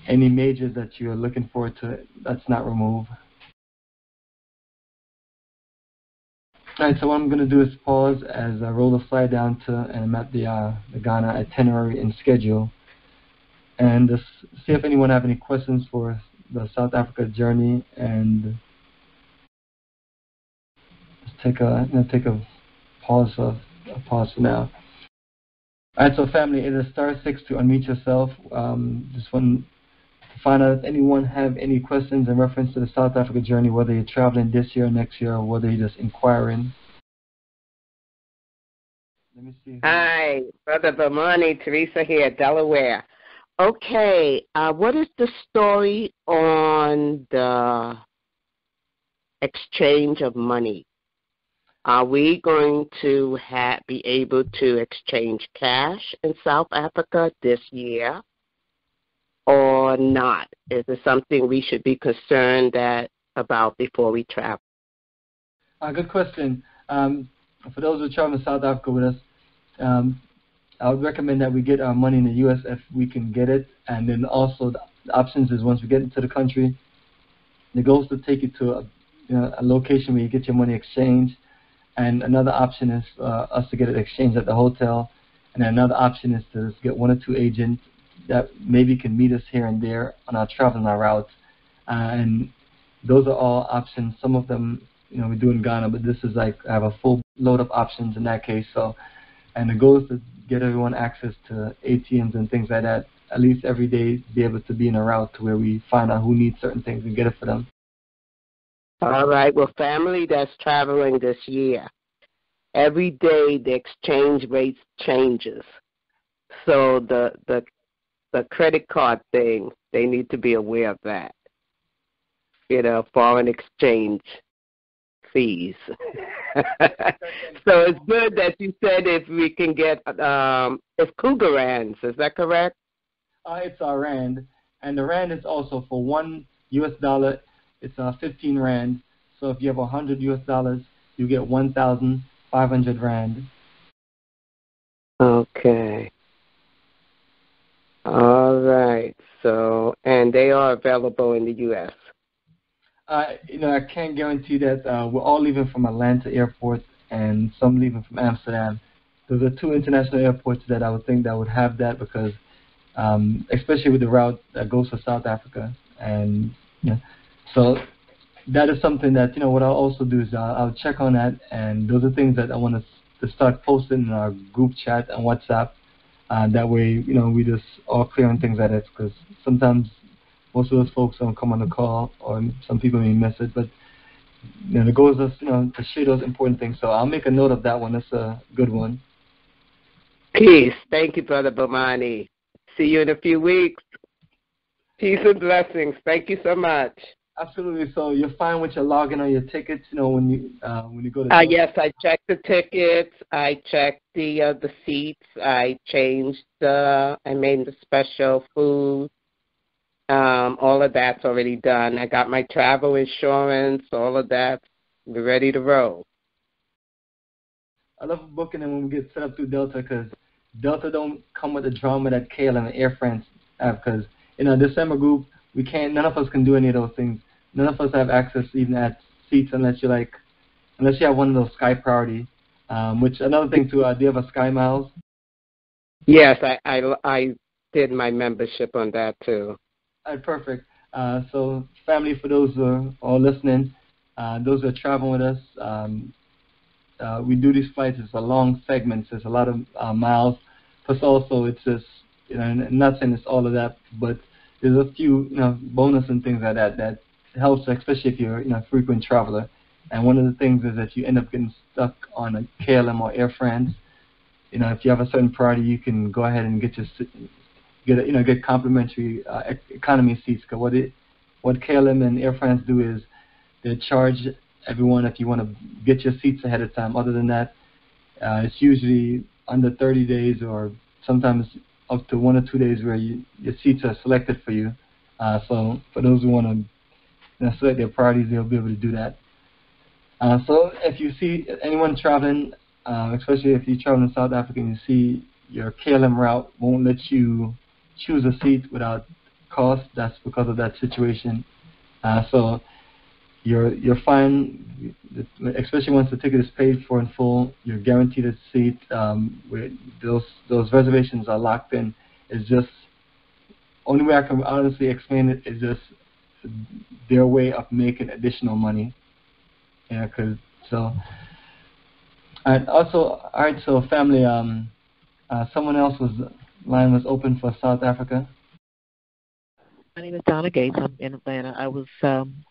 any majors that you're looking forward to, that's not removed. Alright, so what I'm going to do is pause as I roll the slide down to, and I'm at the, uh, the Ghana itinerary and schedule, and just see if anyone have any questions for the South Africa journey, and just take a, you know, take a pause, of, a pause for now. Alright, so family, it is star six to unmute yourself. Um, just want to find out if anyone have any questions in reference to the South Africa journey, whether you're traveling this year or next year, or whether you're just inquiring. Let me see. Hi, Brother Bomani, Teresa here, Delaware. Okay, uh, what is the story on the exchange of money? Are we going to ha be able to exchange cash in South Africa this year? Or not? Is it something we should be concerned that about before we travel? Uh, good question. Um, for those who travel to South Africa with us, um, I would recommend that we get our money in the U S if we can get it, and then also the, the options is once we get into the country, the goal is to take you to a, you know, a location where you get your money exchanged, and another option is uh, us to get it exchanged at the hotel, and another option is to just get one or two agents that maybe can meet us here and there on our traveling our routes, uh, and those are all options. Some of them you know, we do in Ghana, but this is like, I have a full load of options in that case. So, and the goal is to get everyone access to A T Ms and things like that, at least every day, be able to be in a route to where we find out who needs certain things and get it for them. All right. Well, family that's traveling this year, every day the exchange rate changes. So the the the credit card thing, they need to be aware of that. You know, foreign exchange fees. So it's good that you said if we can get, um, it's Cougar rands, is that correct? Uh, it's our rand, and the rand is also for one U S dollar. It's uh, fifteen rand. So if you have one hundred U S dollars, you get one thousand five hundred rand. Okay. All right. So, and they are available in the U S Uh, you know, I can't guarantee that. Uh, we're all leaving from Atlanta Airport, and some leaving from Amsterdam. Those are two international airports that I would think that would have that, because um, especially with the route that goes to South Africa. And you know, so that is something that, you know, what I'll also do is I'll, I'll check on that, and those are things that I want to, to start posting in our group chat and WhatsApp. Uh, that way, you know, we just all clear on things like that, because sometimes most of those folks don't come on the call, or some people may miss it, but you know, the goal is just, you know, to share those important things. So I'll make a note of that one. That's a good one. Peace. Thank you, Brother Bomani. See you in a few weeks. Peace and blessings. Thank you so much. Absolutely. So you're fine with your login or your tickets, you know, when you uh, when you go to. Ah uh, yes, I checked the tickets. I checked the uh, the seats. I changed the. I made the special food. Um, all of that's already done. I got my travel insurance. All of that. We're ready to roll. I love booking them when we get set up through Delta, because Delta don't come with the drama that K L M and Air France have. Because in our December group, we can't. None of us can do any of those things. None of us have access even at seats unless you like, unless you have one of those Sky Priority. Um, which another thing too, uh, do you have a Sky Miles? Yes, I, I, I did my membership on that too. All right, perfect. Uh, so family, for those who are all listening, uh, those who are traveling with us, um, uh, we do these flights. It's a long segment. So it's a lot of uh, miles. Plus also, it's just, you know, I'm not saying it's all of that, but there's a few, you know, bonus and things like that that helps, especially if you're, you know, a frequent traveler. And one of the things is that you end up getting stuck on a K L M or Air France. You know, if you have a certain priority, you can go ahead and get your, get a, you know, get complimentary uh, economy seats. Because what it, what K L M and Air France do is they charge everyone if you want to get your seats ahead of time. Other than that, uh, it's usually under thirty days, or sometimes up to one or two days where you, your seats are selected for you. Uh, so for those who want to, you know, select their priorities, they'll be able to do that. Uh, so if you see anyone traveling, uh, especially if you travel in South Africa and you see your K L M route won't let you choose a seat without cost, that's because of that situation. Uh, so you're, you're fine, especially once the ticket is paid for in full, you're guaranteed a seat. Um, where those those reservations are locked in. It's just, only way I can honestly explain it is just their way of making additional money. Yeah, cause so. And also, all right, so family. Um, uh, someone else's line was open for South Africa. My name is Donna Gates. I'm in Atlanta. I was. Um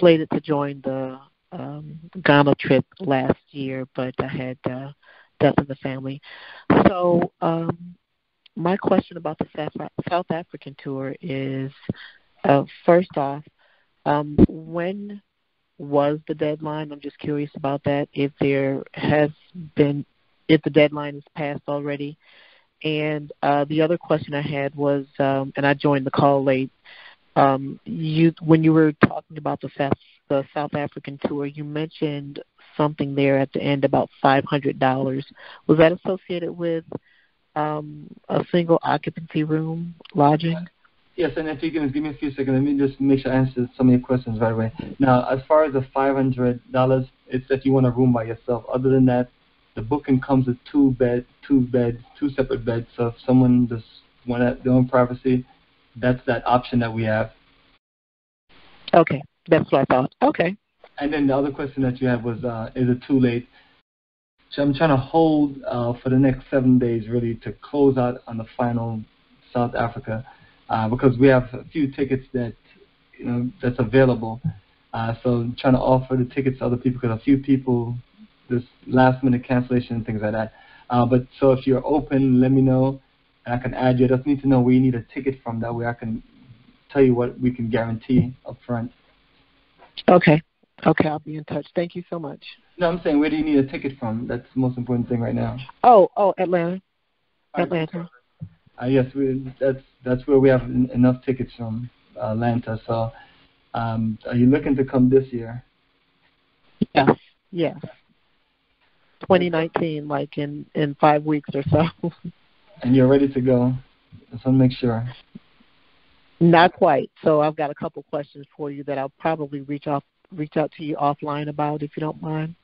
slated to join the um, Ghana trip last year, but I had uh, death in the family. So um, my question about the South African tour is, uh, first off, um, when was the deadline? I'm just curious about that, if there has been, if the deadline is passed already. And uh, the other question I had was, um, and I joined the call late, Um, you, when you were talking about the South, the South African tour, you mentioned something there at the end about five hundred dollars. Was that associated with um, a single occupancy room lodging? Yes, and if you can give me a few seconds, let me just make sure I answer some of your questions right away. Now, as far as the five hundred dollars, it's that you want a room by yourself. Other than that, the booking comes with two bed, two beds, two separate beds. So if someone just wants their own privacy, that's that option that we have. Okay. That's what I thought. Okay. And then the other question that you have was, uh, is it too late? So I'm trying to hold uh, for the next seven days, really, to close out on the final South Africa, uh, because we have a few tickets that, you know, that's available. Uh, so I'm trying to offer the tickets to other people, because a few people, this last-minute cancellation and things like that. Uh, but so if you're open, let me know, and I can add you. I just need to know where you need a ticket from. That way I can tell you what we can guarantee up front. Okay. Okay, I'll be in touch. Thank you so much. No, I'm saying, where do you need a ticket from? That's the most important thing right now. Oh, oh, Atlanta. Right. Atlanta. Uh, yes, we, that's that's where we have en enough tickets from, Atlanta. So, um, are you looking to come this year? Yes, yes. twenty nineteen, like in, in five weeks or so. And you're ready to go. So make sure. Not quite. So I've got a couple questions for you that I'll probably reach off. reach out to you offline about, if you don't mind.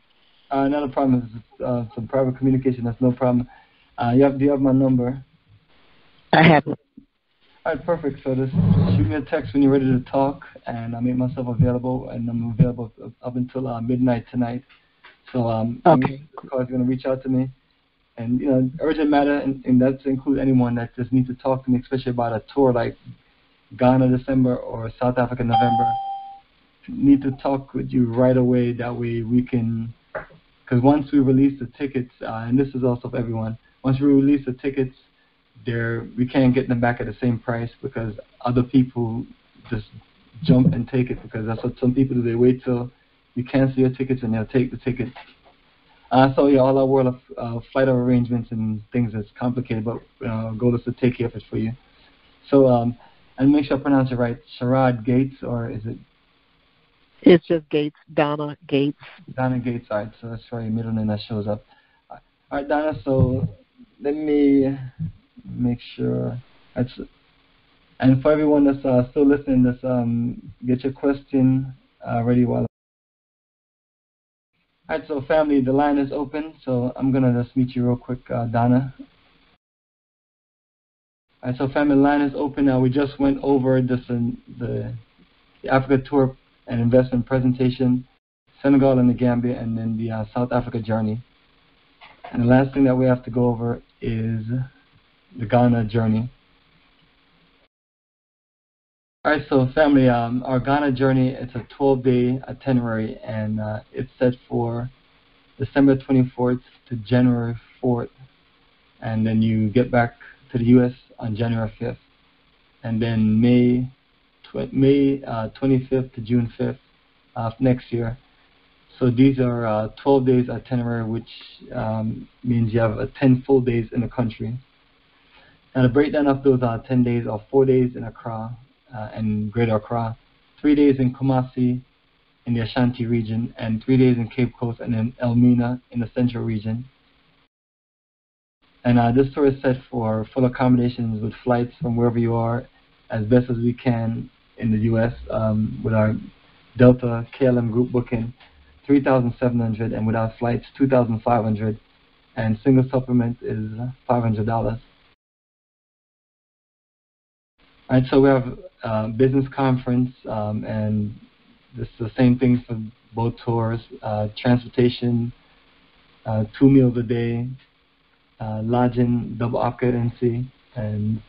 Uh, not a problem. It's uh, some private communication. That's no problem. Uh, you have, do you have my number? I have it. All right, perfect. So just shoot me a text when you're ready to talk, and I make myself available, and I'm available up until uh, midnight tonight. So um, okay. Call is going to reach out to me. And, you know, urgent matter, and, and that includes anyone that just needs to talk to me, especially about a tour like Ghana December or South Africa November. Need to talk with you right away. That way we can, because once we release the tickets, uh, and this is also for everyone, once we release the tickets, there we can't get them back at the same price, because other people just jump and take it, because that's what some people do. They wait till you cancel your tickets and they'll take the ticket. Uh, so yeah, all our world of uh, flight arrangements and things is complicated, but uh, goal is to take care of it for you. So um, and make sure I pronounce it right. Sharad Gates, or is it? It's just Gates, Donna Gates. Donna Gates, all right, so that's where your middle name that shows up. All right, Donna, so let me make sure. That's, and for everyone that's uh, still listening, that's, um, get your question uh, ready while. All right, so family, the line is open, so I'm going to just meet you real quick, uh, Donna. All right, so family, the line is open. Uh, we just went over this, in the, the Africa tour and investment presentation, Senegal and the Gambia, and then the uh, South Africa journey. And the last thing that we have to go over is the Ghana journey. All right, so family, um, our Ghana journey, it's a twelve-day itinerary, and uh, it's set for December twenty-fourth to January fourth, and then you get back to the U S on January fifth, and then May May uh, twenty-fifth to June fifth of next year. So these are uh, twelve days itinerary, which um, means you have uh, ten full days in the country. Now the breakdown of those uh, ten days are four days in Accra uh, and Greater Accra, three days in Kumasi in the Ashanti region, and three days in Cape Coast and in Elmina in the Central region. And uh, this tour is set for full accommodations with flights from wherever you are, as best as we can in the U S um, with our Delta K L M group booking, three thousand seven hundred dollars, and without flights, two thousand five hundred dollars, and single supplement is five hundred dollars. All right, so we have uh, business conference, um, and it's the same things for both tours, uh, transportation, uh, two meals a day, uh, lodging, double occupancy, and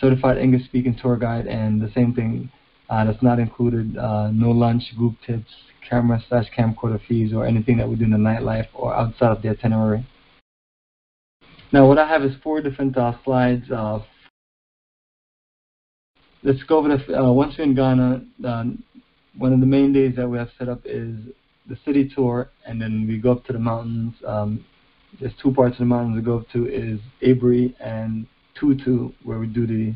certified English-speaking tour guide, and the same thing uh, that's not included, uh, no lunch, group tips, camera slash camcorder fees, or anything that we do in the nightlife or outside of the itinerary. Now what I have is four different uh, slides. Uh, let's go over the, uh, once you're in Ghana, um, one of the main days that we have set up is the city tour, and then we go up to the mountains. Um, there's two parts of the mountains we go up to, is Abri and Tutu, where we do the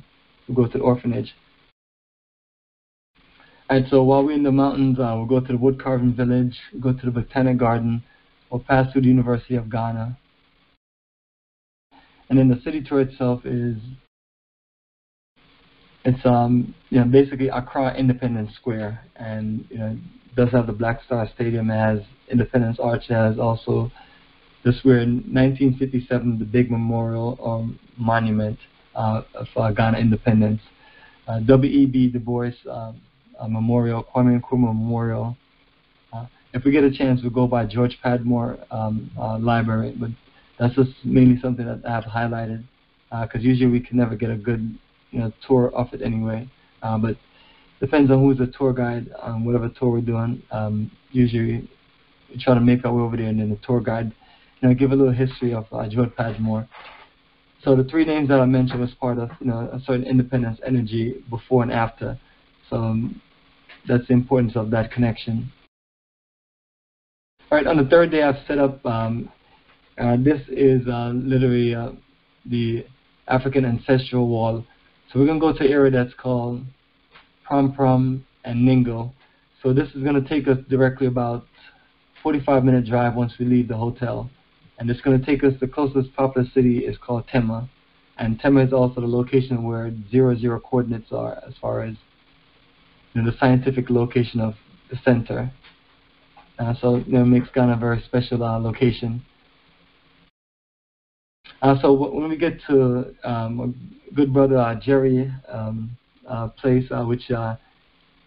we go to the orphanage. And so while we're in the mountains, uh, we'll go to the wood carving village, we'll go to the Botanic Garden, we'll pass through the University of Ghana. And then the city tour itself is it's um you know basically Accra Independence Square, and you know it does have the Black Star Stadium, it has Independence Arch, it has also this where in nineteen fifty-seven the big memorial or um, monument uh, for Ghana independence. Uh, W E B Du Bois uh, Memorial, Kwame Nkrumah Memorial, uh, if we get a chance, we'll go by George Padmore um, uh, Library. But that's just mainly something that I have highlighted, because uh, usually we can never get a good you know, tour of it anyway. Uh, but depends on who's the tour guide, um, whatever tour we're doing. Um, usually we try to make our way over there, and then the tour guide you know, give a little history of uh, George Padmore. So the three names that I mentioned was part of you know, a certain independence energy before and after. So um, that's the importance of that connection. All right, on the third day I've set up, um, uh, this is uh, literally uh, the African ancestral wall. So we're going to go to an area that's called Prom Prom and Ningo. So this is going to take us directly about forty-five minute drive once we leave the hotel. And it's going to take us, the closest popular city is called Tema. And Tema is also the location where zero zero coordinates are as far as you know, the scientific location of the center. Uh, so you know, it makes Ghana a very special uh, location. Uh, so when we get to um, a good brother uh, Jerry um, uh, place, uh, which uh,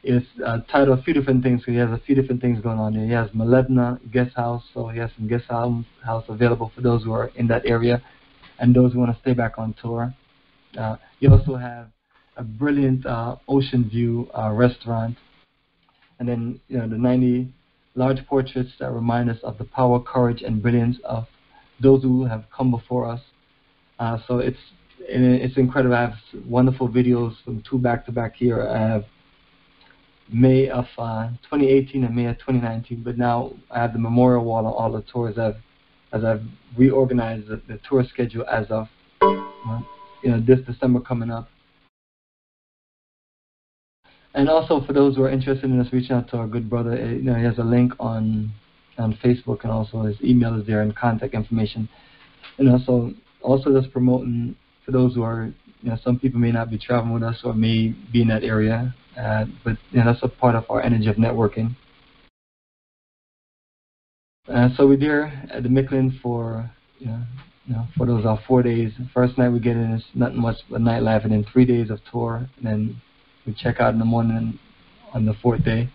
is uh, titled a few different things, because he has a few different things going on there. He has Malebna guest house, so he has some guest house available for those who are in that area and those who want to stay back on tour. Uh, you also have a brilliant uh, ocean view uh, restaurant, and then you know the ninety large portraits that remind us of the power, courage, and brilliance of those who have come before us. Uh, so it's it's incredible. I have wonderful videos from two back-to-back here. I have May of uh, twenty eighteen and May of twenty nineteen, but now I have the memorial wall on all the tours I've, as I've reorganized the, the tour schedule as of you know, this December coming up. And also for those who are interested in us, reaching out to our good brother. You know, he has a link on on Facebook, and also his email is there and contact information. And also, also just promoting for those who are, you know, some people may not be traveling with us or may be in that area, uh, but you know, that's a part of our energy of networking. Uh, so we're there at the Micklin for, you know, you know, for those uh, four days. The first night we get in is nothing much but nightlife, and then three days of tour, and then we check out in the morning on the fourth day.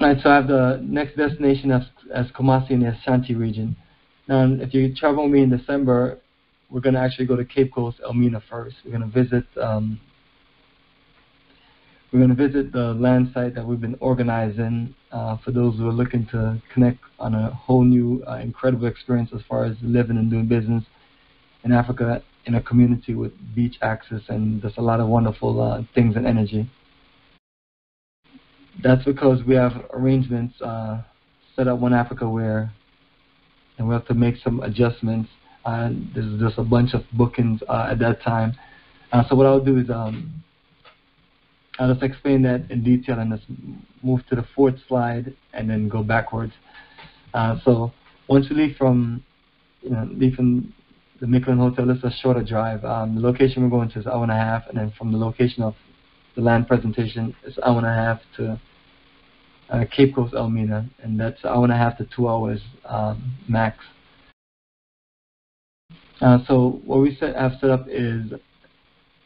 All right, so I have the next destination as, as Kumasi in the Ashanti region. Now, if you travel with me in December, we're going to actually go to Cape Coast, Elmina first. We're going to visit. Um, we're going to visit the land site that we've been organizing uh, for those who are looking to connect on a whole new, uh, incredible experience as far as living and doing business in Africa, in a community with beach access and just a lot of wonderful uh, things and energy. That's because we have arrangements uh, set up One Africa where, and we have to make some adjustments. Uh, there's just a bunch of bookings uh, at that time. Uh, so what I'll do is um, I'll just explain that in detail and just move to the fourth slide and then go backwards. Uh, so once we leave from, you know, leave from the Micklin Hotel, it's a shorter drive. Um, the location we're going to is an hour and a half, and then from the location of the land presentation, it's an hour and a half to uh, Cape Coast, Elmina, and that's an hour and a half to two hours um, max. Uh, so what we set, have set up is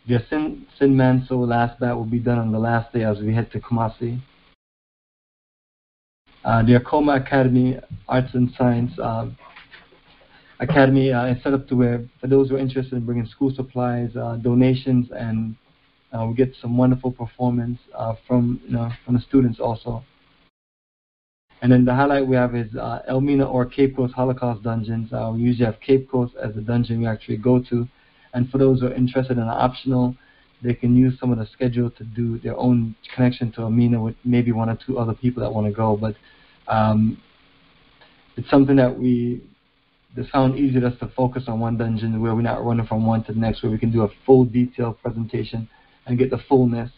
the Assin Manso last bat will be done on the last day as we head to Kumasi. Uh, the Akoma Academy Arts and Science uh, Academy uh, is set up to where, for those who are interested in bringing school supplies, uh, donations, and uh, we get some wonderful performance uh, from, you know, from the students also. And then the highlight we have is uh, Elmina or Cape Coast Holocaust Dungeons. Uh, we usually have Cape Coast as the dungeon we actually go to. And for those who are interested in an optional, they can use some of the schedule to do their own connection to Elmina with maybe one or two other people that want to go. But um, it's something that we... It's found easier just to focus on one dungeon where we're not running from one to the next, where we can do a full detailed presentation and get the fullness.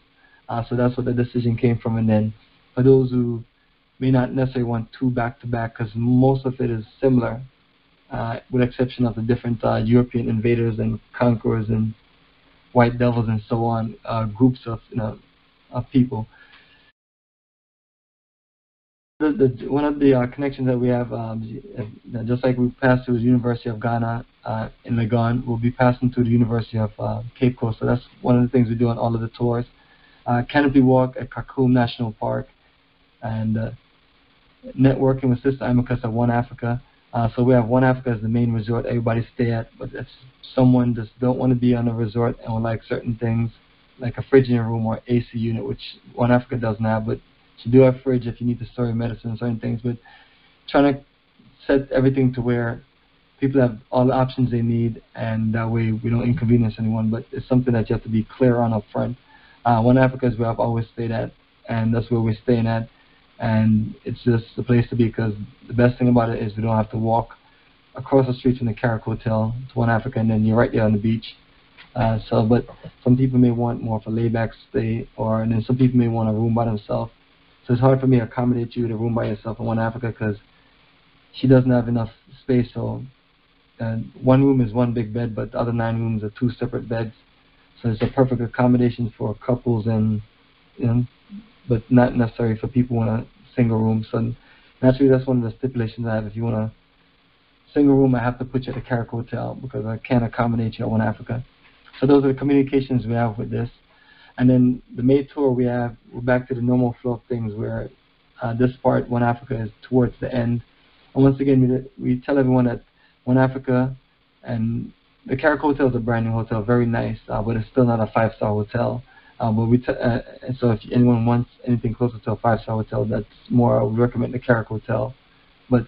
Uh, so that's what the decision came from. And then for those who may not necessarily want two back-to-back, because most of it is similar, uh, with exception of the different uh, European invaders and conquerors and white devils and so on, uh, groups of, you know, of people. The, the, one of the uh, connections that we have, um, just like we passed through the University of Ghana uh, in Legon, we'll be passing through the University of uh, Cape Coast. So that's one of the things we do on all of the tours. Uh, Canopy Walk at Kakum National Park. and uh, networking with Sister Amicus of One Africa. Uh, so we have One Africa as the main resort everybody stay at, but if someone just don't want to be on a resort and would like certain things, like a fridge in your room or A C unit, which One Africa doesn't have, but you do have a fridge if you need to store your medicine and certain things, but trying to set everything to where people have all the options they need, and that way we don't inconvenience anyone, but it's something that you have to be clear on up front. Uh, One Africa is where I've always stayed at, and that's where we're staying at, and it's just the place to be, because the best thing about it is we don't have to walk across the street from the Carrick Hotel to One Africa, and then you're right there on the beach. Uh, so, but some people may want more of a layback stay, or and then some people may want a room by themselves. So it's hard for me to accommodate you to a room by yourself in One Africa, because she doesn't have enough space. So uh, one room is one big bed, but the other nine rooms are two separate beds. So it's a perfect accommodation for couples and, you know, but not necessary for people in a single room. So naturally, that's one of the stipulations I have. If you want a single room, I have to put you at a Carrick Hotel because I can't accommodate you at One Africa. So those are the communications we have with this. And then the May tour we have, we're back to the normal flow of things where uh, this part, One Africa, is towards the end. And once again, we, we tell everyone that One Africa and the Carrick Hotel is a brand new hotel, very nice, uh, but it's still not a five-star hotel. Uh, but we t uh, and so if anyone wants anything closer to a five-star hotel, that's more, I would recommend the Carrick Hotel. But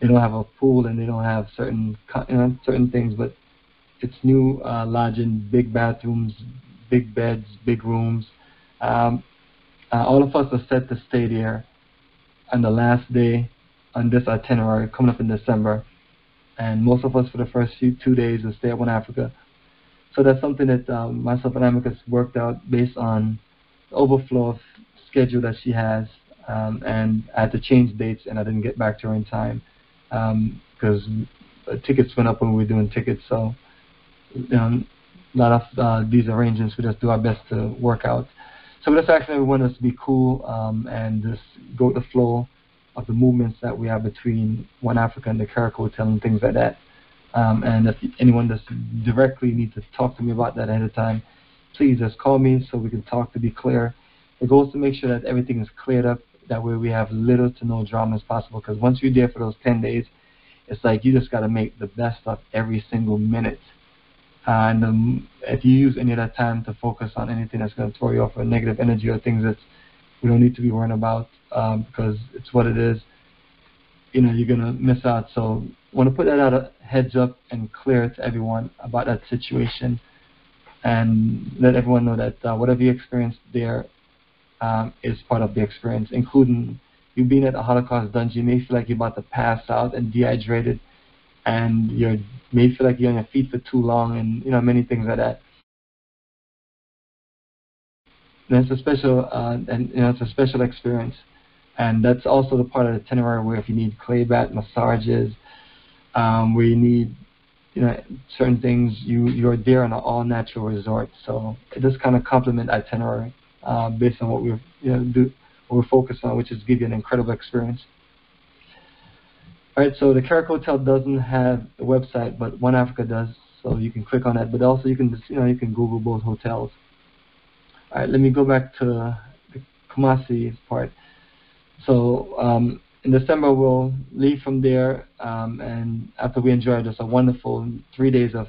they don't have a pool and they don't have certain, you know, certain things, but it's new uh, lodging, big bathrooms, big beds, big rooms. Um, uh, all of us are set to stay there on the last day on this itinerary coming up in December. And most of us for the first few two days will stay at One Africa. So that's something that um, myself and Amicus worked out based on the overflow of schedule that she has. Um, and I had to change dates and I didn't get back to her in time because um, tickets went up when we were doing tickets. So. Um, a lot of uh, these arrangements, we just do our best to work out. So we're just asking everyone to be cool um, and just go with the flow of the movements that we have between One Africa and the Carrick Hotel and things like that. Um, and if anyone just directly needs to talk to me about that ahead of time, please just call me so we can talk to be clear. The goal is to make sure that everything is cleared up. That way we have little to no drama as possible, because once you're there for those ten days, it's like you just got to make the best of every single minute. And um, if you use any of that time to focus on anything that's going to throw you off or negative energy or things that we don't need to be worrying about um, because it's what it is, you know, you're going to miss out. So I want to put that out a heads up and clear to everyone about that situation and let everyone know that uh, whatever you experienced there um, is part of the experience, including you being at a Holocaust dungeon. You may feel like you're about to pass out and dehydrated, and you may feel like you're on your feet for too long, and you know many things like that. And it's a special, uh, and you know it's a special experience, and that's also the part of the itinerary where if you need clay bath massages, um, where you need, you know, certain things, you you're there on an all-natural resort. So it does kind of complement itinerary uh, based on what we you know do, what we're focused on, which is give you an incredible experience. All right, so the Carrick Hotel doesn't have a website, but One Africa does, so you can click on that. But also, you can just, you know you can Google both hotels. All right, let me go back to the Kumasi part. So um, in December we'll leave from there, um, and after we enjoy just a wonderful three days of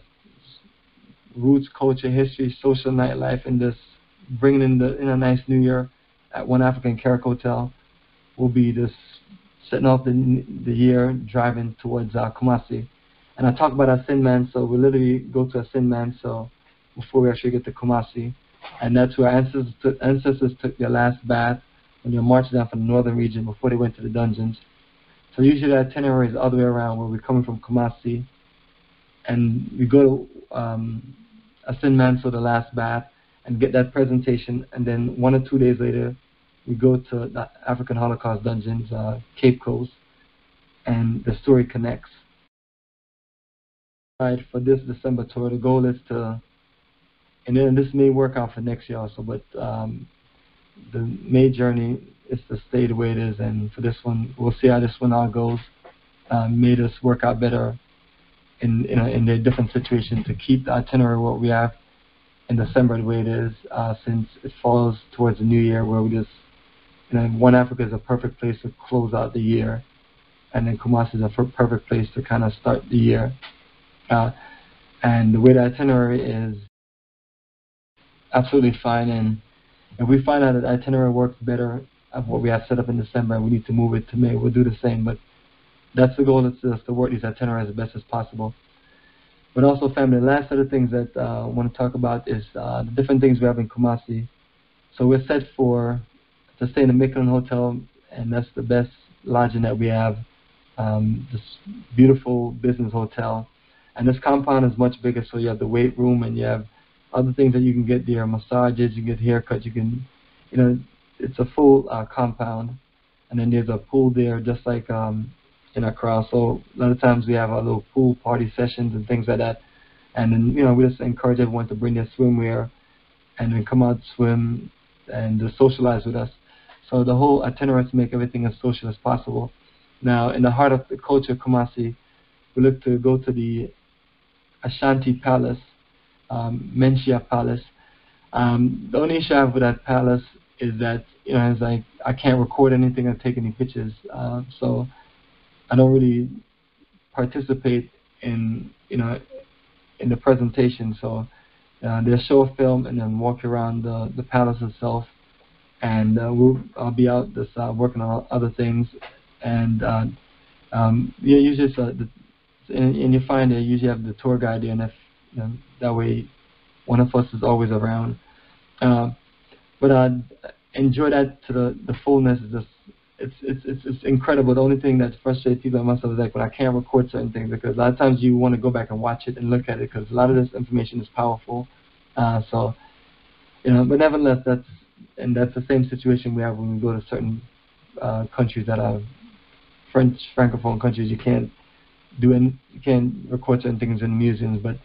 roots, culture, history, social nightlife, and just bringing in the in a nice New Year at One Africa and Carrick Hotel, will be this. Setting off the, the year, driving towards uh, Kumasi. And I talk about Assin Manso. We literally go to Assin Manso before we actually get to Kumasi. And that's where our ancestors took, ancestors took their last bath when they marched down from the northern region before they went to the dungeons. So usually the itinerary is the other way around, where we're coming from Kumasi. And we go to um, Assin Manso, the last bath, and get that presentation. And then one or two days later, we go to the African Holocaust dungeons, uh, Cape Coast, and the story connects. All right, for this December tour, the goal is to, and then this may work out for next year also, but um, the May journey is to stay the way it is, and for this one, we'll see how this one all goes. Uh, may this work out better in, in, in the different situations to keep the itinerary what we have in December the way it is, uh, since it falls towards the new year where we just then One Africa is a perfect place to close out the year, and then Kumasi is a perfect place to kind of start the year. Uh, and the way the itinerary is absolutely fine, and if we find out that the itinerary works better of what we have set up in December and we need to move it to May, we'll do the same. But that's the goal, is to work these itineraries as best as possible. But also, family, the last set of things that uh, I want to talk about is uh, the different things we have in Kumasi. So we're set for to stay in the Micklin Hotel, and that's the best lodging that we have, um, this beautiful business hotel. And this compound is much bigger, so you have the weight room and you have other things that you can get there, massages, you can get haircuts, you can, you know, it's a full uh, compound. And then there's a pool there, just like um, in Accra. So a lot of times we have our little pool party sessions and things like that. And then, you know, we just encourage everyone to bring their swimwear and then come out, swim, and just socialize with us. So the whole itinerary is to make everything as social as possible. Now, in the heart of the culture of Kumasi, we look to go to the Ashanti Palace, um, Menshia Palace. Um, the only issue I have with that palace is that, you know, it's like I can't record anything or take any pictures, uh, so I don't really participate in, you know, in the presentation. So uh, they'll show a film and then walk around the, the palace itself, and uh, we'll, I'll be out this, uh, working on other things, and uh, um, yeah, usually it's, uh, the, and, and you find they usually have the tour guide there, and if, you know, that way one of us is always around. Uh, but I enjoy that to the, the fullness. Is just, it's, it's, it's, it's incredible. The only thing that frustrates people and myself is like when I can't record certain things, because a lot of times you want to go back and watch it and look at it, because a lot of this information is powerful. Uh, so, you know, but nevertheless, that's, and that's the same situation we have when we go to certain uh, countries that are French, Francophone countries. You can't do and you can record certain things in museums, but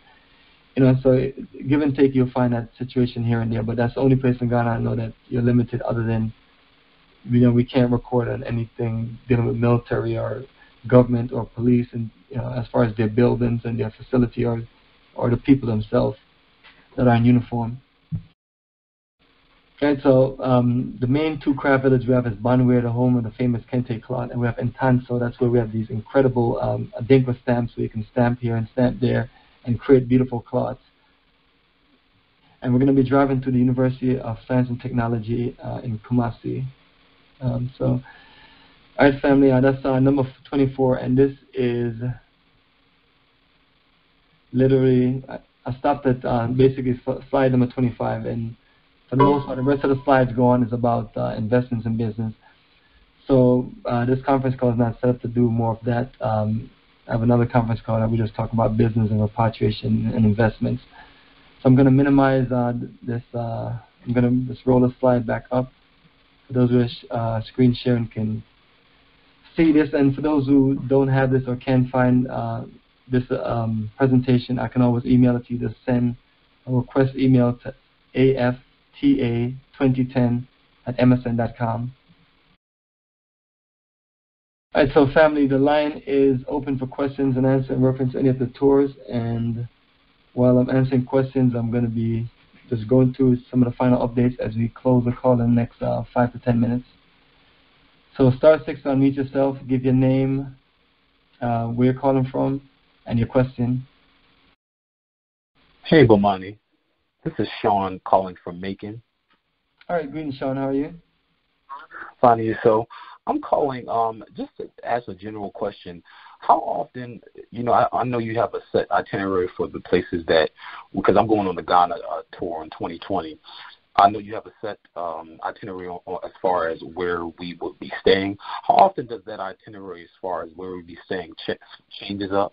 you know, so it, give and take, you'll find that situation here and there. But that's the only place in Ghana I know that you're limited, other than, you know, we can't record on anything dealing with military or government or police, and you know, as far as their buildings and their facility or or the people themselves that are in uniform. Right, so um, the main two craft village we have is Banwe, the home of the famous Kente cloth, and we have Ntanso. That's where we have these incredible um, Adinkwa stamps, where you can stamp here and stamp there and create beautiful cloths. And we're going to be driving to the University of Science and Technology uh, in Kumasi. Um, so, all right, family, uh, that's uh, number twenty-four, and this is literally, I, I stopped at uh, basically slide number twenty-five, and for the most part, the rest of the slides go on is about uh, investments in business. So uh, this conference call is not set up to do more of that. Um, I have another conference call that we just talk about business and repatriation and investments. So I'm going to minimize uh, this. Uh, I'm going to just roll the slide back up. For those who are uh, screen sharing can see this, and for those who don't have this or can't find uh, this um, presentation, I can always email it to you. Just send a request email to A F. T A twenty ten at M S N dot com. All right, so family, the line is open for questions and answers in reference to any of the tours. And while I'm answering questions, I'm going to be just going through some of the final updates as we close the call in the next uh, five to ten minutes. So star six to unmute yourself, give your name, uh, where you're calling from, and your question. Hey, Bomani. This is Sean calling from Macon. All right, greetings, Sean. How are you? Fine. So I'm calling um, just to ask a general question. How often, you know, I, I know you have a set itinerary for the places that, because I'm going on the Ghana uh, tour in twenty twenty. I know you have a set um, itinerary on, on, as far as where we would be staying. How often does that itinerary as far as where we'd be staying ch changes up?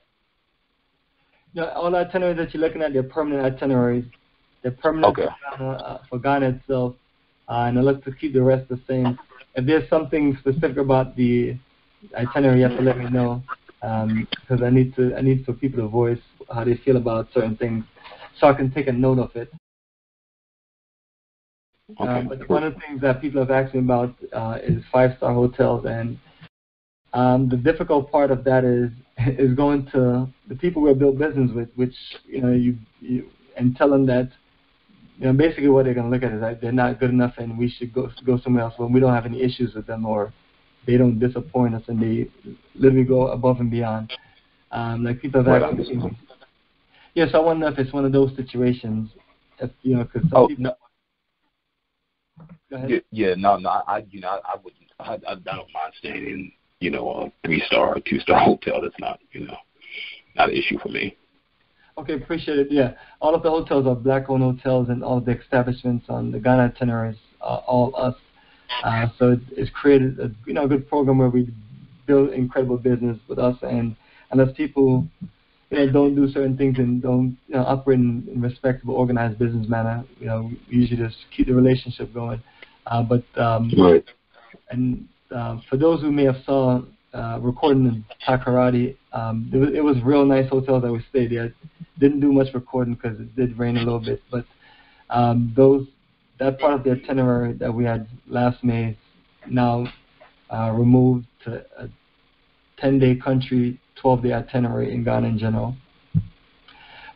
Yeah, all the itineraries that you're looking at, they're permanent itineraries. They're permanent okay. for, Ghana, uh, for Ghana itself, uh, and I look to keep the rest the same. If there's something specific about the itinerary, you have to let me know, because um, I need to I need for people to voice how they feel about certain things, so I can take a note of it. Okay. Uh, but one of the things that people have asked me about uh, is five-star hotels, and um, the difficult part of that is is going to the people we build business with, which you know you, you and tell them that. you know, basically what they're going to look at is that they're not good enough and we should go, go somewhere else when we don't have any issues with them, or they don't disappoint us and they literally go above and beyond. Um, like people have asked me. Yes, I wonder if it's one of those situations, if, you know, because oh, no. Go ahead. Yeah, yeah, no, no, I, you know, I, I would, I, I don't mind staying in, you know, a three-star or two-star hotel. That's not, you know, not an issue for me. Okay, appreciate it. Yeah, all of the hotels are black-owned hotels, and all of the establishments on the Ghana itineraries are all us. Uh, so it, it's created a, you know, a good program where we build incredible business with us, and unless people, you know, don't do certain things and don't, you know, operate in, in respectable, organized business manner, you know, we usually just keep the relationship going. Uh, but um, right. and uh, for those who may have saw uh, recording in Takoradi, um, it was, it was a real nice hotel that we stayed at. Didn't do much recording because it did rain a little bit, but um, those. That part of the itinerary that we had last May is now uh, removed to a ten-day country, twelve-day itinerary in Ghana in general.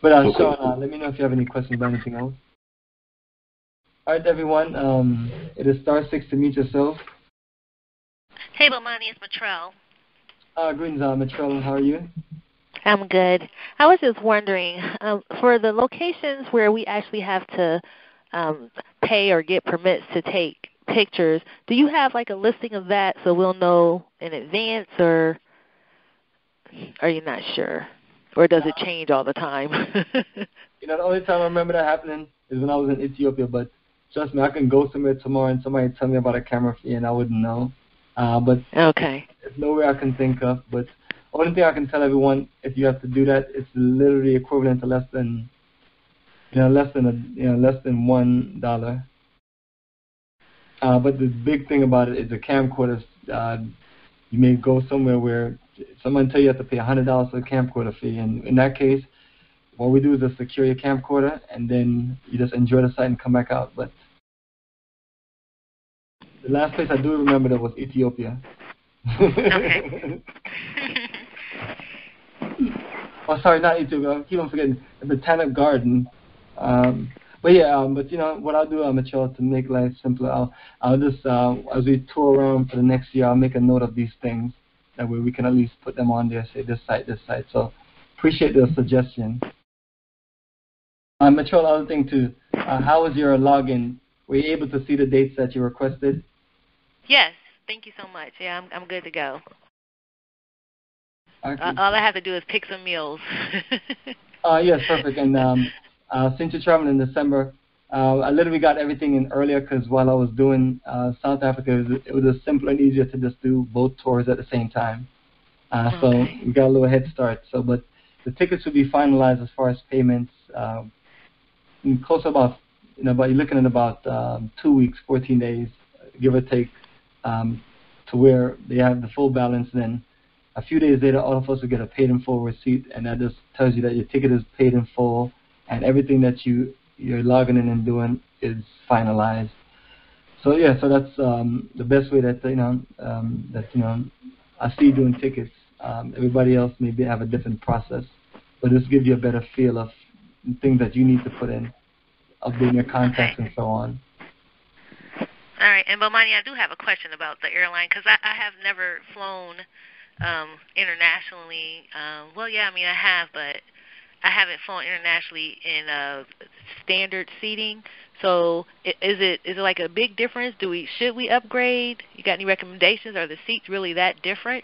But uh, okay. Sean, uh, let me know if you have any questions about anything else. All right, everyone. Um, it is star six to meet yourself. Hey, Bomani, it's Matrell. Uh, greetings, uh, Matrell. How are you? I'm good. I was just wondering, um, for the locations where we actually have to um, pay or get permits to take pictures, do you have like a listing of that so we'll know in advance, or are you not sure? Or does it change all the time? You know, the only time I remember that happening is when I was in Ethiopia, but trust me, I can go somewhere tomorrow and somebody tell me about a camera fee and I wouldn't know. Uh, but okay. There's no way I can think of, but only thing I can tell everyone, if you have to do that, it's literally equivalent to less than You know, less than a, you know, less than one dollar. Uh, but the big thing about it is the camcorders. Uh, you may go somewhere where someone tell you have to pay a hundred dollars for a camcorder fee, and in that case, what we do is just secure your camcorder, and then you just enjoy the sight and come back out. But the last place I do remember that was Ethiopia. Okay. Oh, sorry, not Ethiopia. I keep on forgetting the Botanic Garden. Um, but yeah, um, but you know what I'll do, uh, Michelle, to make life simpler, I'll, I'll just uh, as we tour around for the next year, I'll make a note of these things. That way we can at least put them on there. Say this site, this site. So appreciate the suggestion. Uh, Michelle, other thing too. Uh, how was your login? Were you able to see the dates that you requested? Yes, thank you so much. Yeah, I'm I'm good to go. Okay. Uh, all I have to do is pick some meals. uh, yes, perfect. And um. Uh, since you're traveling in December, uh, I literally got everything in earlier because while I was doing uh, South Africa, it was, it was just simpler and easier to just do both tours at the same time. Uh, okay. So we got a little head start. So, but the tickets will be finalized as far as payments. Uh, in close to about, you know, about you're looking at about um, two weeks, fourteen days, give or take, um, to where they have the full balance. And then a few days later, all of us will get a paid in full receipt, and that just tells you that your ticket is paid in full. And everything that you, you're logging in and doing is finalized. So yeah, so that's um, the best way that, you know, um, that, you know, I see doing tickets. Um, everybody else maybe have a different process, but this gives you a better feel of things that you need to put in, updating your contacts and so on. All right, and Bomani, I do have a question about the airline because I, I have never flown um, internationally. Um, well, yeah, I mean I have, but I haven't flown internationally in uh, standard seating, so is it is it like a big difference? Do we should we upgrade? You got any recommendations? Are the seats really that different?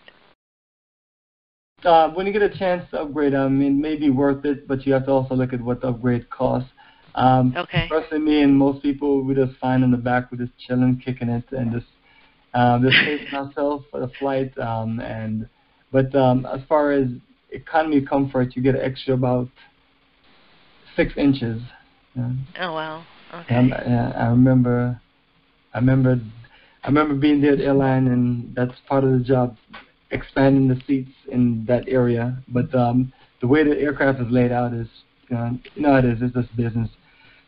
Uh, when you get a chance to upgrade, I mean, it may be worth it, but you have to also look at what the upgrade costs. Um, okay. Personally, me and most people, we just find in the back, we're just chilling, kicking it, and just uh, just saving ourselves for the flight. Um, and but um, as far as economy comfort, you get an extra about six inches. Yeah. Oh wow! Okay. And, uh, I remember, I remember, I remember being there at the airline, and that's part of the job, expanding the seats in that area. But um, the way the aircraft is laid out is, you know, you know how it is. It's just business.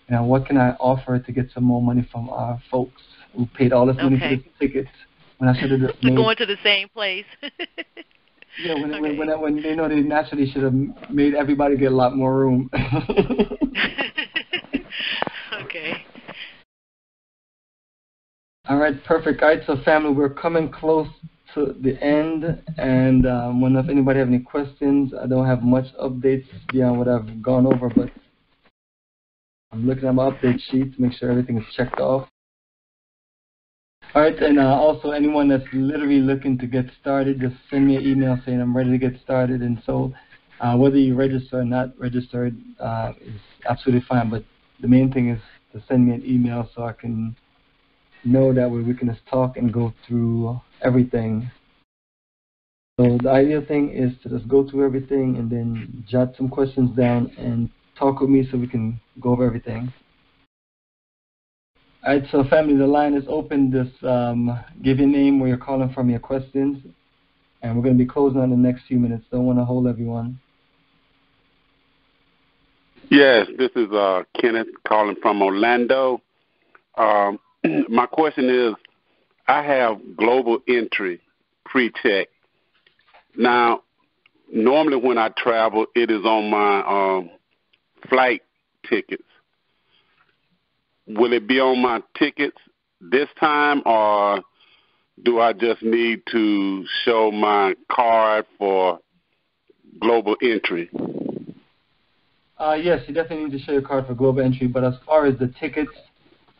You know, what can I offer to get some more money from our folks who paid all this okay. money for this ticket when I should have just made going to the same place. Yeah, when, okay. when, when, when they know they naturally should have made everybody get a lot more room. Okay. All right, perfect. All right, so family, we're coming close to the end, and um, when if anybody have any questions, I don't have much updates beyond what I've gone over, but I'm looking at my update sheet to make sure everything is checked off. All right, and uh, also anyone that's literally looking to get started, just send me an email saying I'm ready to get started, and so uh, whether you register or not registered uh, is absolutely fine, but the main thing is to send me an email so I can know that way we can just talk and go through everything. So the ideal thing is to just go through everything and then jot some questions down and talk with me so we can go over everything. All right, so family, the line is open. Just um, give your name, where you're calling from, your questions, and we're going to be closing on the next few minutes. Don't want to hold everyone. Yes, this is uh, Kenneth calling from Orlando. Um, my question is, I have global entry pre-check. Now, normally when I travel, it is on my um, flight tickets. Will it be on my tickets this time, or do I just need to show my card for global entry? Uh, yes, you definitely need to show your card for global entry. But as far as the tickets,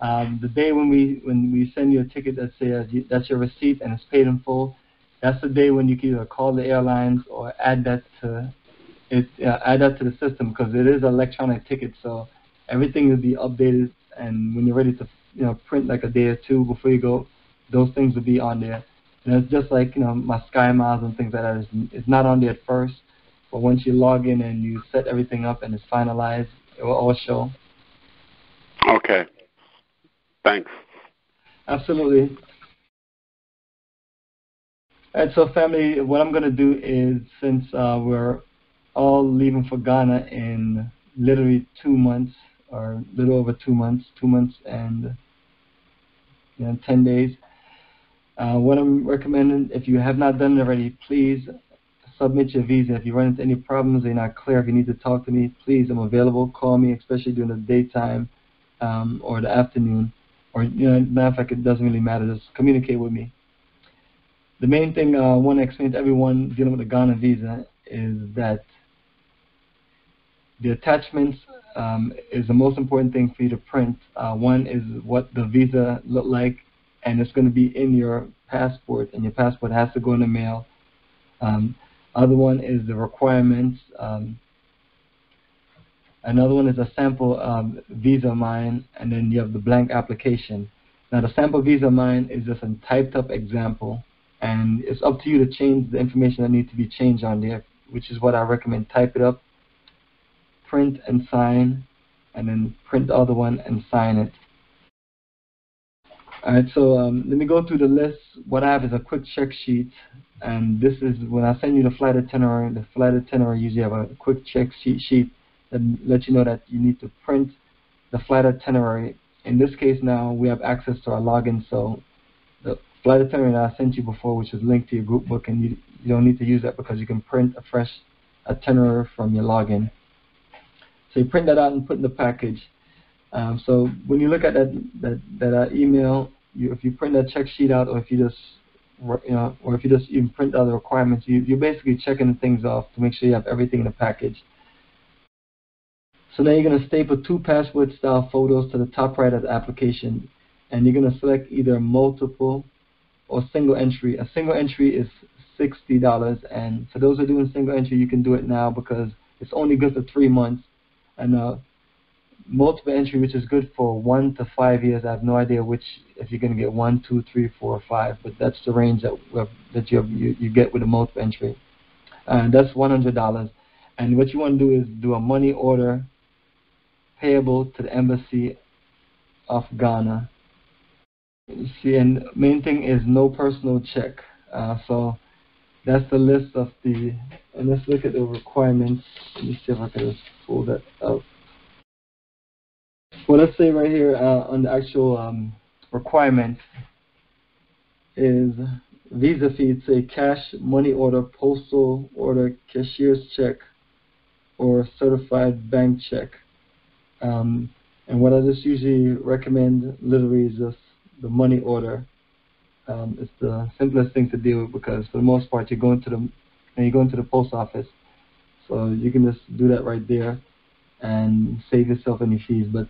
um, the day when we when we send you a ticket that says that's your receipt and it's paid in full, that's the day when you can either call the airlines or add that to it, uh, add that to the system, because it is an electronic ticket. So everything will be updated, and when you're ready to, you know, print like a day or two before you go, those things will be on there. And it's just like, you know, my Sky Miles and things like that. It's, it's not on there at first, but once you log in and you set everything up and it's finalized, it will all show. Okay. Thanks. Absolutely. All right, so family, what I'm going to do is, since uh, we're all leaving for Ghana in literally two months, or a little over two months, two months and you know, ten days. Uh, what I'm recommending, if you have not done it already, please submit your visa. If you run into any problems, they're not clear, if you need to talk to me, please, I'm available. Call me, especially during the daytime um, or the afternoon. Or, you know, matter of fact, it doesn't really matter. Just communicate with me. The main thing uh, I want to explain to everyone dealing with the Ghana visa is that the attachments um, is the most important thing for you to print. Uh, one is what the visa looked like, and it's going to be in your passport, and your passport has to go in the mail. Um, other one is the requirements. Um, another one is a sample um, visa of mine, and then you have the blank application. Now, the sample visa of mine is just a typed-up example, and it's up to you to change the information that needs to be changed on there, which is what I recommend. Type it up, print and sign, and then print the other one and sign it. All right, so um, let me go through the list. What I have is a quick check sheet, and this is when I send you the flight itinerary. The flight itinerary usually have a quick check sheet, sheet that lets you know that you need to print the flight itinerary. In this case now, we have access to our login, so the flight itinerary that I sent you before, which is linked to your group book, and you, you don't need to use that because you can print a fresh itinerary from your login. So you print that out and put in the package. Um, so when you look at that that, that uh, email, you, if you print that check sheet out, or if you just you know, or if you just even print out the requirements, you, you're basically checking things off to make sure you have everything in the package. So now you're going to staple two passport-style photos to the top right of the application, and you're going to select either multiple or single entry. A single entry is sixty dollars, and for those who are doing single entry, you can do it now because it's only good for three months. And uh, multiple entry, which is good for one to five years. I have no idea which, if you're going to get one, two, three, four, or five, but that's the range that uh, that you, have, you you get with a multiple entry. Uh, that's one hundred dollars. And what you want to do is do a money order payable to the embassy of Ghana. You see, and the main thing is no personal check. Uh, so that's the list of the, and let's look at the requirements. Let me see if I can just pull that up. Well, let's say right here uh, on the actual um, requirement is visa fee. It's a cash, money order, postal order, cashier's check, or certified bank check. Um, and what I just usually recommend literally is just the money order. Um, it's the simplest thing to do because for the most part you're going to the and you go into the post office, so you can just do that right there and save yourself any fees. But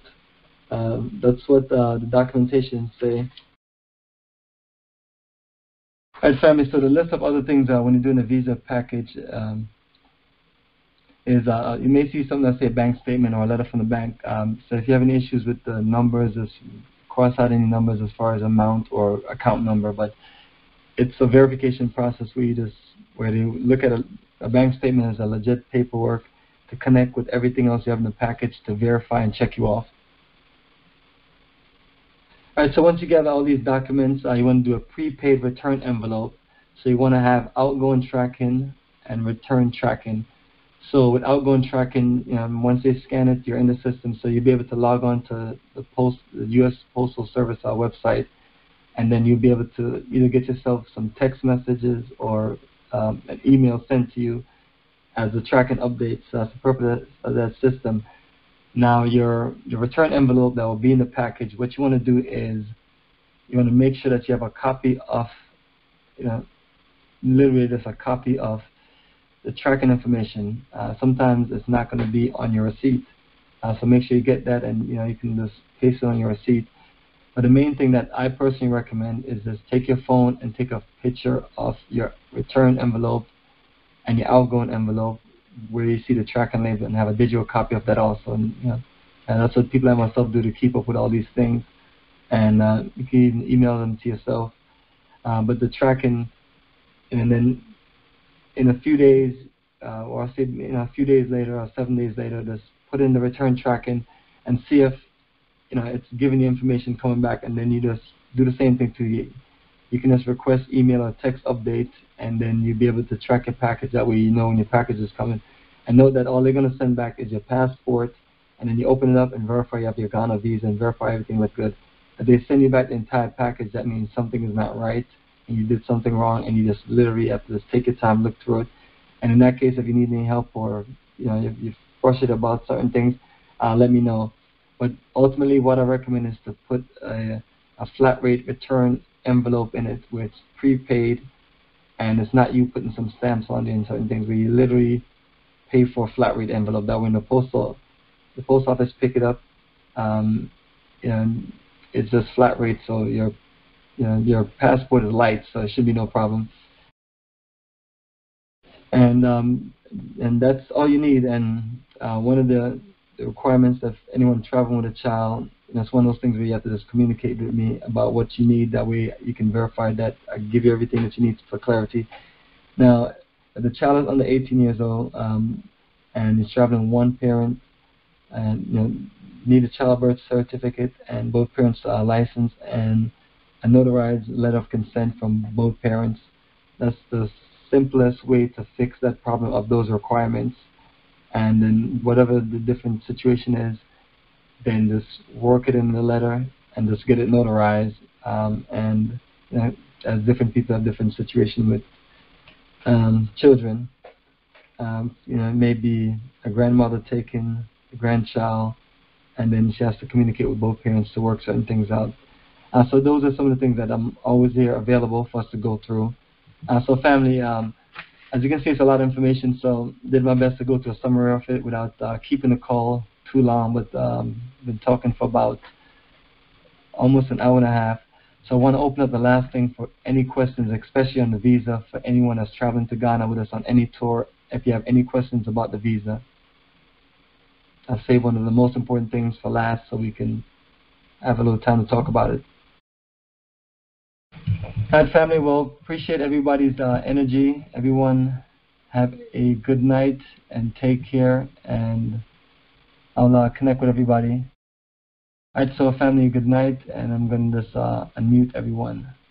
uh, that's what uh, the documentation say. All right, family. So the list of other things uh, when you're doing a visa package um, is uh, you may see something that say bank statement or a letter from the bank. Um, so if you have any issues with the numbers, just cross out any numbers as far as amount or account number. But it's a verification process where you just where they look at a, a bank statement as a legit paperwork to connect with everything else you have in the package to verify and check you off. All right, so once you gather all these documents, uh, you want to do a prepaid return envelope. So you want to have outgoing tracking and return tracking. So with outgoing tracking, you know, once they scan it, you're in the system, so you'll be able to log on to the, post, the U S Postal Service uh, website, and then you'll be able to either get yourself some text messages or Um, an email sent to you as the tracking updates. So that's the purpose of that system. Now your, your return envelope that will be in the package, what you want to do is you want to make sure that you have a copy of, you know, literally just a copy of the tracking information. Uh, sometimes it's not going to be on your receipt. Uh, so make sure you get that, and you know, you can just paste it on your receipt. But the main thing that I personally recommend is just take your phone and take a picture of your return envelope and your outgoing envelope where you see the tracking label, and have a digital copy of that also. And, you know, and that's what people like myself do to keep up with all these things. And uh, you can even email them to yourself. Uh, but the tracking, and then in a few days, uh, or I'll say you know, a few days later or seven days later, just put in the return tracking and see if you know, it's giving you information coming back, and then you just do the same thing to you. You can just request email or text updates, and then you'll be able to track your package. That way you know when your package is coming. And note that all they're going to send back is your passport, and then you open it up and verify you have your Ghana visa and verify everything looks good. If they send you back the entire package, that means something is not right, and you did something wrong, and you just literally have to just take your time, look through it. And in that case, if you need any help or, you know, if you're frustrated about certain things, uh, let me know. But ultimately, what I recommend is to put a, a flat rate return envelope in it where it's prepaid, and it's not you putting some stamps on it and certain things, where you literally pay for a flat rate envelope. That way, when the postal, the post office pick it up, um, and it's just flat rate, so your, you know, your passport is light, so it should be no problem. And um, and that's all you need. And uh, one of the the requirements of anyone traveling with a child, and that's one of those things where you have to just communicate with me about what you need. That way you can verify that. I give you everything that you need for clarity. Now, if the child is under eighteen years old um, and is traveling with one parent, and you know, need a childbirth certificate and both parents are licensed, and a notarized letter of consent from both parents. That's the simplest way to fix that problem of those requirements. And then whatever the different situation is, then just work it in the letter and just get it notarized. Um, and you know, as different people have different situations with um, children, um, you know, maybe a grandmother taking a grandchild, and then she has to communicate with both parents to work certain things out. Uh, so those are some of the things that I'm always here available for us to go through. Uh, so family. Um, As you can see, it's a lot of information, so did my best to go through a summary of it without uh, keeping the call too long, but um, been talking for about almost an hour and a half. So I want to open up the last thing for any questions, especially on the visa, for anyone that's traveling to Ghana with us on any tour. If you have any questions about the visa, I'll save one of the most important things for last so we can have a little time to talk about it. All right, family, well, appreciate everybody's uh, energy. Everyone have a good night and take care, and I'll uh, connect with everybody. All right, so family, good night, and I'm going to just uh, unmute everyone.